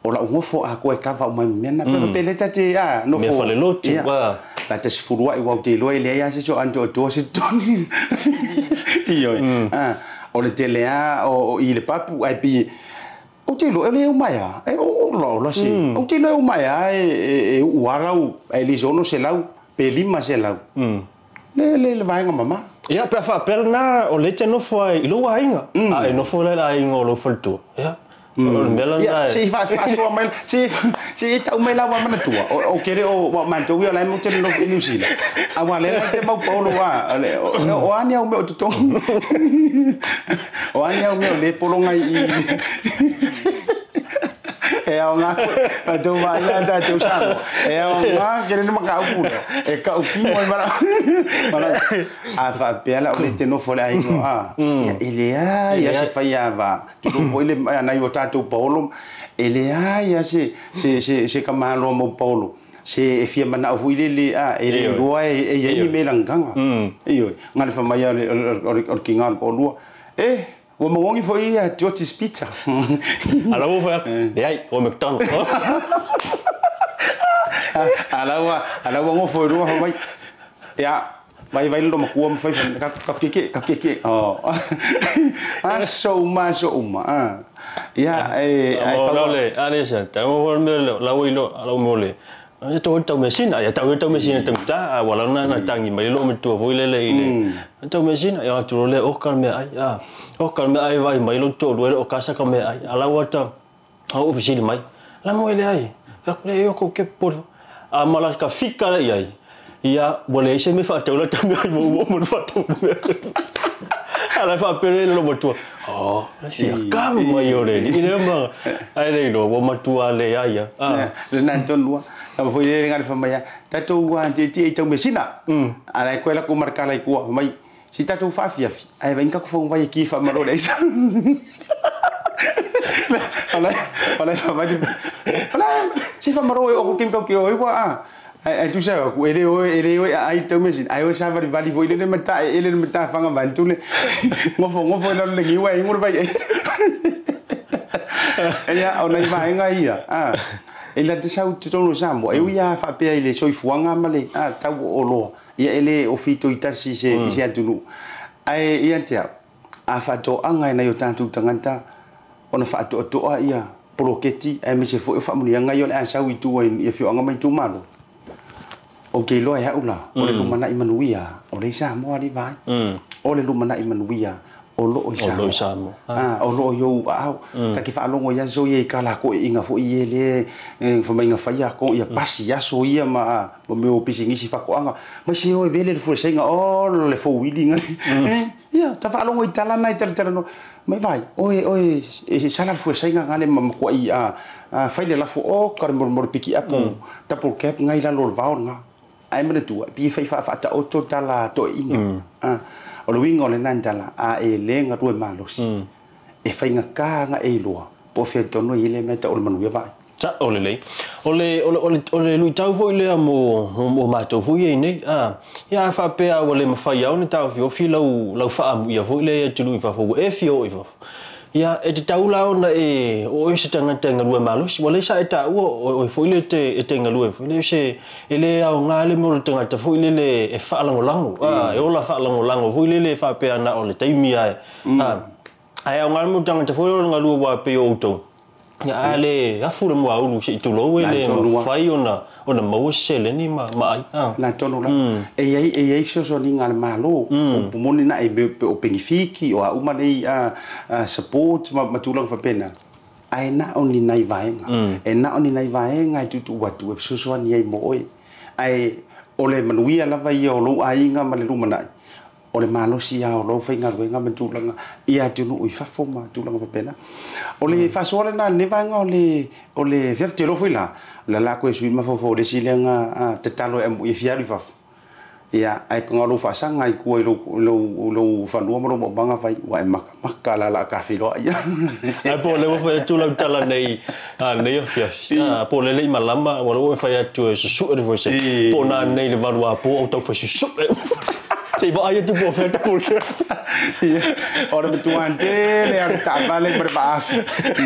orang ngofu aku ekava umai mana, pilih tadi ya, nofu. Mereka lelut, wah, lantas furua iwau teloi lea sesuatu anjo dua seton, iyo, orang telea, oh ilepapu, ipi. Uji lo, ele umaya, lo si. Uji lo umaya, warau, elizono selau, pelima selau. Le vai ngam mama. Ya, pernah oleh ceno fai, lo ainga. Ah, no fai la aingo lo fai tu. Ya. Ya, si tahu mela mana tu. Okey, mantu yang lain mungkin lo ilusi lah. Awal le, dia mau polo ah, le. Orang yang umur tu tong. Orang yang umur le polongai. Eonga, tu banyak dah tu sama. Eonga, kira ni macam aku pun. Kau pun malah. Apa bela oleh teno folai itu ah. Elia, ya si Fayava. Cukup boleh nayota tu Paulo. Elia, ya si Kamalo mau Paulo. Si Efia mana aku ini ah, Elia dua, ini melangkang. Iyo, ngan famaya orkingan kau dua. Wo mongi foi a George's Pizza. Alô, foi. E aí, o McDonald's. Alô, mongi foi do Hawaii. Ya, vai no macuam foi capqueque. Oh. Aso uma. Ah. Ya, ai falou le, Alisa, tamo voltando lá o ilo, alô mole. Você tá o machine, aí tá o machine tá, a wala na tangi, mas ele não tu foi ele. Então machine, eu tu le o calme aí, ah. Okal me ay vai mai lo to lo o casa ka me ay ala wata au ofisini mai la mo ele ay fakle yo ko ke por a mala ka fica la ay ia bole se me fa te lo tam ai mo fa to ala fa pele lo mo to oh la sia ka mo yo le ni le mo ai le lo mo matua le ay ah le nan ton lo a foi le ngal fa mai ta to wa ti ti to mesina ala ko la ko marca la ko mai. Si tatu fafia, aí vem cá que foi vai aqui fazer marolha isso. Olha vai, se fazer marolha o que me pegou que eu vou aí tu sabe o ele aí também aí eu sabe vai vou ele não me tá fanga vai tu le ngofo não le guiu aí vai aí a onde vai aí ele tu sabe tu não sabe eu ia fazer ele só e fuanga male tá o lo. Ia ele ofito itasi se adulu. Ai ia tiap. Afa doa ngai na yota tu tanganta. Ona fa doa ia proketi ai me se fo fa muli ngai yo na sawi tu ai ia fio ngai tu malu. Oke lo ai haula. Ole lu mana imanuia. Ole sa mo ali vai. Ole lu mana imanuia. Olo isamo. Olo yo au. Ka ki fa longo ya zo ye kala ko inga fo ye le. Fo mainga fa ya ko ya pasi ya so ye ma. Bo me o pisingi si fa ko anga. Ma si o vele fo senga olo le fo wilinga. Ya ta fa longo itala na itala no. Mai vai. Oi e sala fo senga ngale ma ko i a. Fa le la fo o kar mor piki apo. Ta por kep ngai la lor va ona. Ai me tu pi fa ta o totala to inga. Olo wingo le nandala a ele nga rue malos e fainga ka nga eloa po fetono ile meta ol manu vai ta ole lui tau foi le mo mato foi nei ya fa pe a ole mfa ya ona tau foi filo lau fa am ya foi le tulu fa foi e fio e Ya, taulao na o se tanga tanga lue malus. Wale sa eta o foile te tanga lue. Foile se ele au ngale mo tanga te foile le e fa langolango. Ah, e ola fa langolango. Foile le fa pe ana o le taimi ai. Ah, ai au ngale mo tanga te foile ngalua wa pe o to. Ya ale afura mo au se to lo ele fai ona mo se le ni ma ai. Ah, la tonu la. E ai so so ni ngal malo. O mo ni na e pe o pengifiki o a uma nei a support ma tulang fa pena. Ai na oni nai vaenga. E na oni nai vaenga tu watu so so ni ai mo oi. Ai ole manuia la vai o lo ai nga ma le rumanai. Ole malo si ao lo fainga wenga ma tulang ia tu no ifa foma tulang fa pena. Ole fa so na ne vaenga ole vef te lo foi la. La la ko sui ma fofo de silenga a tetalo e fiari faf ya ai ko ngalo fa sanga ai ko lo fa no mo banga fa wa makka la ka filo ya ai po le fo tu la tala nei nei fiasi po le le malama wa lo fa ya tu su de voice po na nei le valua po auto fa su se va ai tu po fa ta ko ke ora me tu ante le anta vale per baas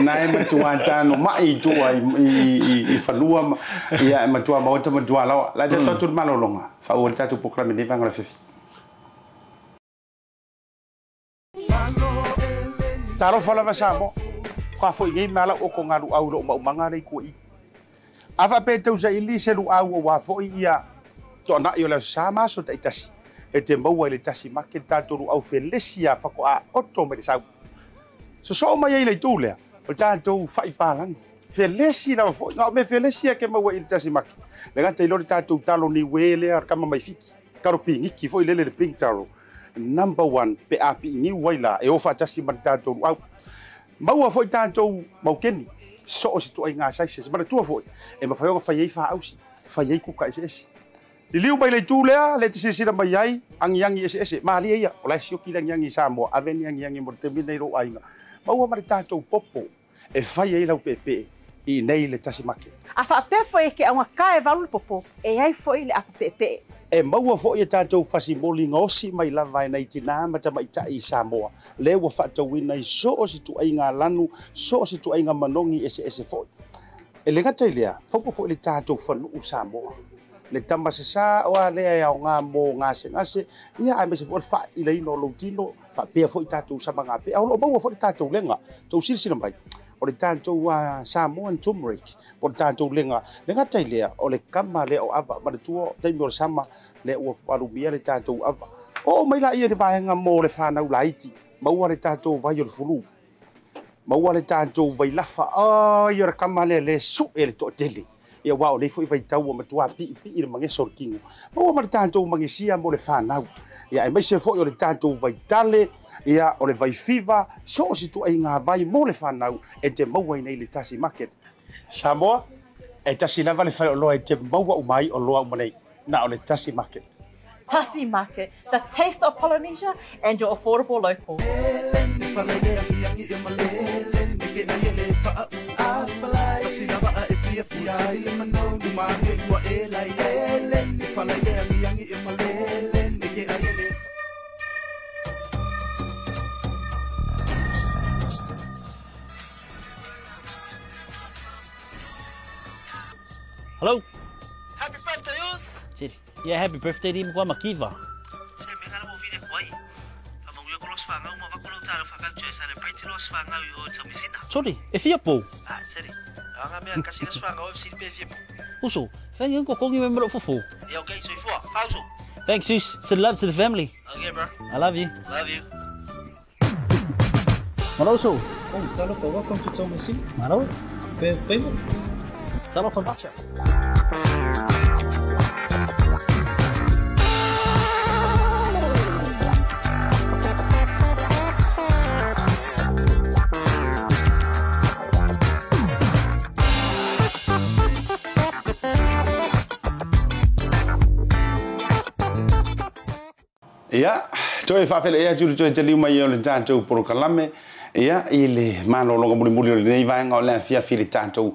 nai me tu anta no mai tu i falua ya me tu ma auto me tu la la de tu malolonga favorita tu programa de Bangla Fifi. Taro fala vasamo, ka foi ngi mala o ko ngalu au lo manga nei ko i. Ava petu za ilise lu au wa foi ia to na yo la sama so taitasi. E te maua le Tasi Market tatoru au felesia fa ko a otto me sau. So so mai ai le tu le, o tatou fai palang. Felesi na foi, no me felesia ke maua i Tasi Market. Legal te lori tatu talo ni wele ar kama mai fiki karo pingi ki foi lele pink taro number 1 PAP ni waila e ofa tasi mantatu au maua foi tatu maukeni so o situ ai nga sai se mara tu foi e ma foi o faiei fa au si faiei ku ka ss liliu mai le tulea le tisi sira mai ai angiangi ss mali ia ola sio kilangiangi samo aveni angiangi mortemine ro ai maua mari tatu popo e faiei lau pepe e nei le Tasi Market. A fape foi que é uma cae valor popo. E aí foi ele a pepe. E maua foi tatou fasimoli ngosi mai la vai nei tina mata mai tai Samoa. Le wa fatou nei so situ ainga lanu, so situ ainga manongi ese foi. E le gatelia, foi le tatou fanu Samoa. Le tamba sesa wa le ya nga mo ngase ngase ia ai me se foi fa ile no lutino fa pe foi tatou sa manga pe. Au maua foi tatou lenga. Tou silsina mai. Ole tatou a Samoan turmeric por tatou lenga tailea ole kama le o ava ma tuo taimor sama le o alubia le tatou ava o mai la ia de vaenga mo le fana ulaiti maua le tatou vai or fulu maua le tatou vai lafa o ia kama le su ele to tele ia wa ole foi vai tau ma tua pi ile mange sorkingo maua ma tatou mangesia mo le fana ia e mai se foi ole tatou vai tale ia ole vai fiva so situ ai nga vai mo le fanau e te maua nei le Tasi Market Samoa e tasi lava le fa lo e te maua o mai o loa monei na ole Tasi Market. Tasi Market, the taste of Polynesia and your affordable local. Hello. Happy birthday, Us. Yeah, happy birthday, Dim Kwa Makiva. Say, me gana mo vine koi. Among your cross fanga, mo vakulo taro fanga choy celebrate los fanga yo tamisina. Sorry, if you po. Ah, sorry. Anga me kasi los fanga of sin be vipo. Uso, thank you ko ngi member of fofo. Yeah, okay, so ifo. Pauso. Thanks, Sus. Send love to the family. Okay, bro. I love you. Love you. Maloso. Oh, talo ko welcome to Tomasin. Malo. Be be. Salve for watching. Yeah, toy fa fele ya juru toy teli mai yo le tanto pro kalame. ia ile malolo ngabuli buli nei vanga la fia fili tatou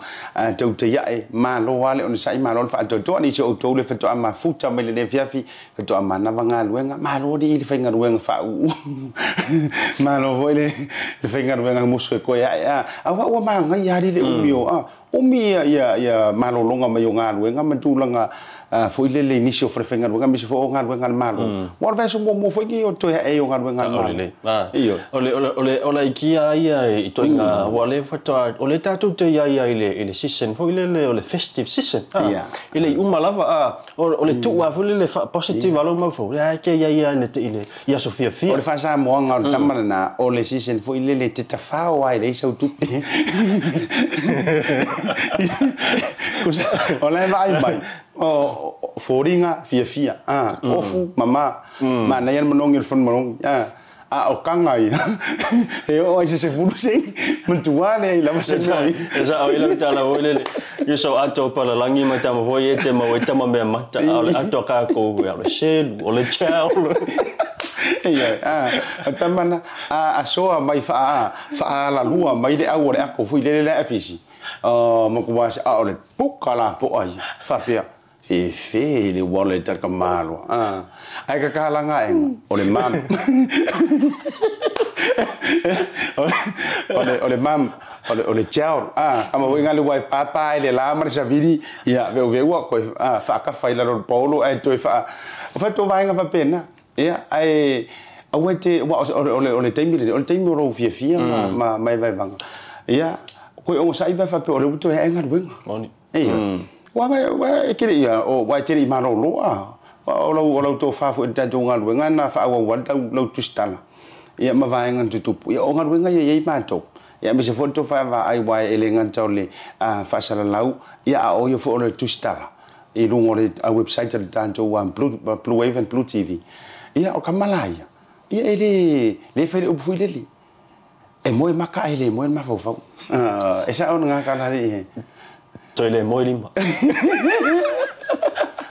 tauta ia e maloa le ona sai malolo fa to ni so to le fa to ama futa mele le fia fi fa to ama na vanga luenga malo di ile fa nga luenga fa malo voile le fa nga luenga musu ko ia a wa ma nga ia di le umio a umia ia malolo ngamayo nga luenga mantulanga foi le início foi fengar o gamis foi o ngal malo o verso mo foi que eu tô aí o ngal malo ole aqui aí tô na vale foi tô ole tá tudo aí aí ele season foi ele ole festive season ele uma lava ole tu a foi ele positive valor mo foi que aí ele ia Sofia filho ole faz a mo ngal tamarna ole season foi ele tetafao aí ele saiu tudo ole vai oh foringa fia ofu mama mana yan monongir fon monong o kangai eu hoje se furusei mantuale la masajai esa oila tala oile eu sou ato para langi mata voyete ma wetama me mata ato ka ko ole shel ole chao ia atamana a soa mai fa la lua mai de awore ako fui le la afisi makuwas ole pukala po ai fa pia Efe, ele wala itarka malo. Ai kakala nga enga. Ole mam. Ole mam. Ole chao. Ama wenga luwai papa, ele lamar saviri. Ya, veua koi. Fa kafai la polo. Ai toi fa. Fa to vainga fa pena. Ya, ai. Awete, ole taimi. Ole taimi ro fiafia. Mai vai vanga. Ya, koi ongo saiba fa pe. Ole buto hea enga wenga. Oni. Eyo. Why kiri ya o why tiri marolo o lau to fa fu ta jonga luenga na fa wa ta lau tustana ya mavainga tutupu ya onga luenga ye mato ya mi se fo to fa va ai why elenga tole fa sala lau ya o yo fo lau tustara i lungo le a website le tanto wa blue wave and blue tv ya o kamalaya ya ele le fe o fu leli e moi maka ele moi ma fo fo esa on nga kala le toi le moi limba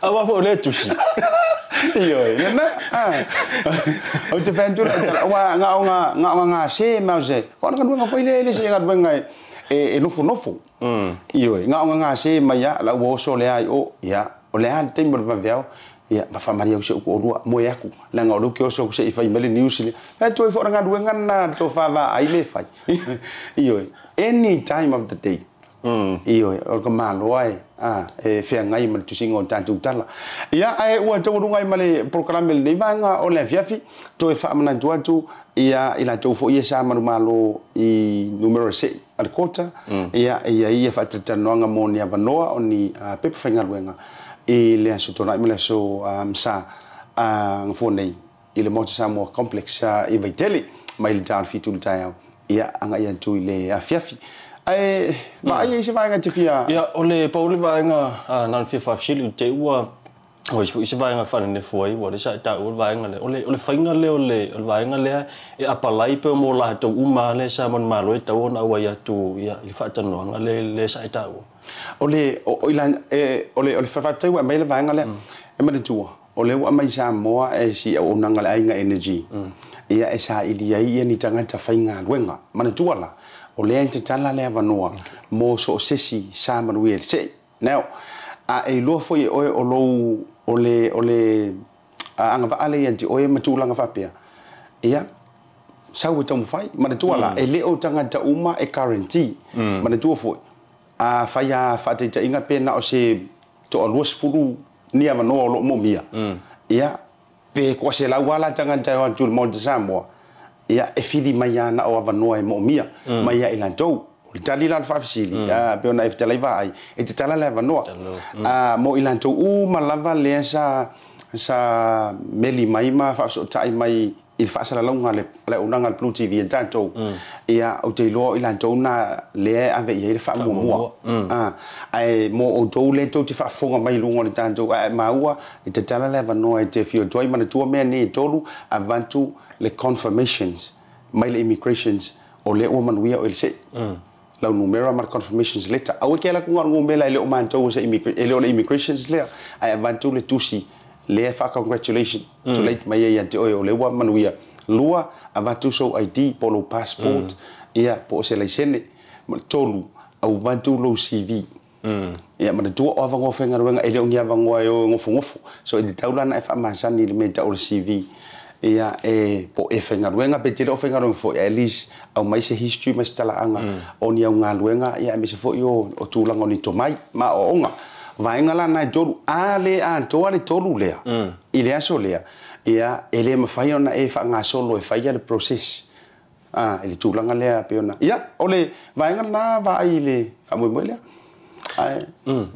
awa fo le tushi yo na o te ventura wa nga se mauze kon kan nga fo ile se ngat bengai e nofu yo nga se maya la wo so le ai o ya ole an te mo va veo ya ma fa maria uso ko ru mo ya ku la nga lu ke so ko se ifa mele news le toi fo nga duenga na to fa va ai le fa yo any time of the day iyo or kamalo ai fia ngai man tusingo tantu tala ya ai wa to rungai male programel ni vanga ole fiafi to fa man tuatu ya ila to fo yesa malo i numero 6 al quarter ya fa tretano nga monia vanoa oni pepe fainga luenga ile asutona mele so msa ngfonei ile motsa mo complex eviteli mail dal fitul tayo ya anga ya tu ile afiafi ai ba ai se vai nga tifia ya ole pauli vai nga nan fi fa shil te wa ho se vai nga fan ne foi wa de sai ta ul vai nga le ole fainga le ole vai nga le e apalai pe mo la to uma le sa man ma lo ta ona wa ya tu ya fa ta no nga le sai ta ole oilan ole fa ta wa mai le vai nga le e ma de tu ole wa mai sa mo e si ona nga le ai nga energy ya esa ili ya ni tanga ta fainga wenga ma de tu ala ole ente tala le vanoa mo so sesi sa manuel se now a e lo foi o lo ole anga va ale ente o e matulanga fa pia ia sawu tamu fai mana tuala e le o tanga ta uma e guarantee mana tu foi a fa ya fa te inga pena o se to always fulu ni avano lo momia ia pe ko se la wala tanga ta o tul mo desambo ia e fili maya na o avanoa e momia maya ilantou o dalila alfa fisili pe ona e televa ai e te tala leva no mo ilantou u malava le sa meli mai ma fa so tai mai il fa sala longa le unanga blue tv entanto ia o te lo ilantou na le ave ia fa mo ai mo o to le to te fa fonga mai lungo le tanto ai maua e te tala leva no e te fio joy mana tu me ni tolu avantu le confirmations mile immigrations o le woman we will say la numero mar confirmations letter awe ke la kunga ngumela ile o manto se immigrations le I want to le tusi le fa congratulations to late maya ya o le woman we lua avatu so id polo passport ia po se laisene ma tolu au vantu lo CV ia ma tu o vango fenga ruenga ele ngia vango yo ngofungofu so e taulana e fa masani le meta o CV ia e po e fenga ruenga pe tele o fenga ruenga fo at least au mai se history ma stala anga o nia nga ruenga ia me se fo yo o tulanga ni tomai ma o nga vainga lana joru ale an toale tolu le ile aso le ia ele ma fa yona e fa nga solo e fa ia le process ele tulanga le peona ia ole vainga na va ile fa mo mo le ai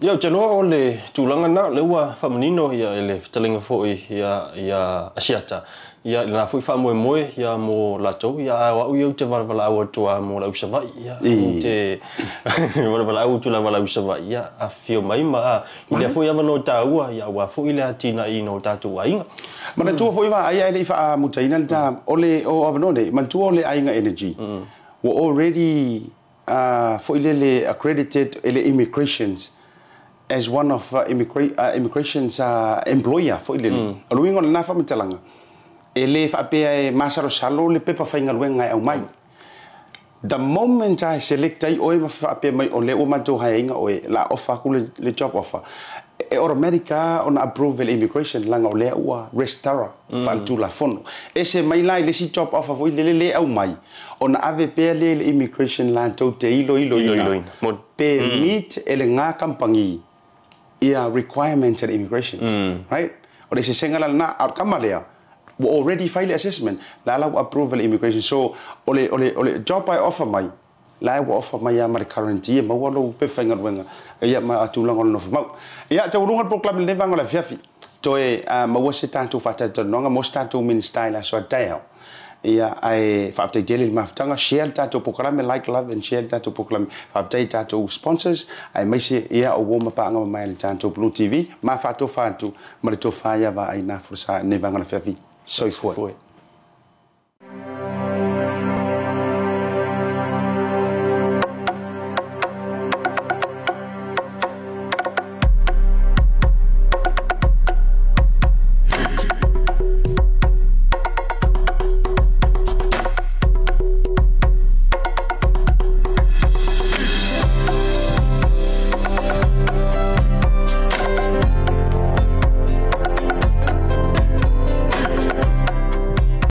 ia telo ole tulanga na le wa fa menino ia ele telinga fo ia asiata ia na fo fa mo mo ia mo la to ia wa u te va la wa to mo la usava ia te va la u to la la usava ia a fio mai ma ia fo ia no ta u ia wa fo ile atina ino ta to ai mana to fo ia ai ele fa mo taina ta ole o avno de man to ole ai nga energy we already for Ilele accredited Ile Immigrations as one of Immigrations employer for Ilele. Aluingo na fa mtalanga. Ile fa pe masaro salo le pepa fainga luenga au mai. The moment I select I o fa pe mai ole o mato hainga o la offer ku le job offer. E America on approval immigration langa ole wa restaurant faltu la fono. Ese mai lai le si job offer fo Ilele au mai. On avait payé l'immigration là tout ilo mon permit ele nga kampangi ia requirements and immigrations right or is singala na outcome there already file assessment la la approval immigration so ole job I offer my la I offer my current year ma wolo pe fanga wenga ia ma tulanga no ma ia te ulunga proclaim le vanga la fiafi to e ma wosita to fata to nga mosta to minister la so dai ia ai fafta jeli maftanga share tato program like love and share tato program fafta tato sponsors ai mai se ia o woma pa nga mai tato blue tv ma fato fatu ma to fa ia va ai na fursa ne vanga na fiafi so foi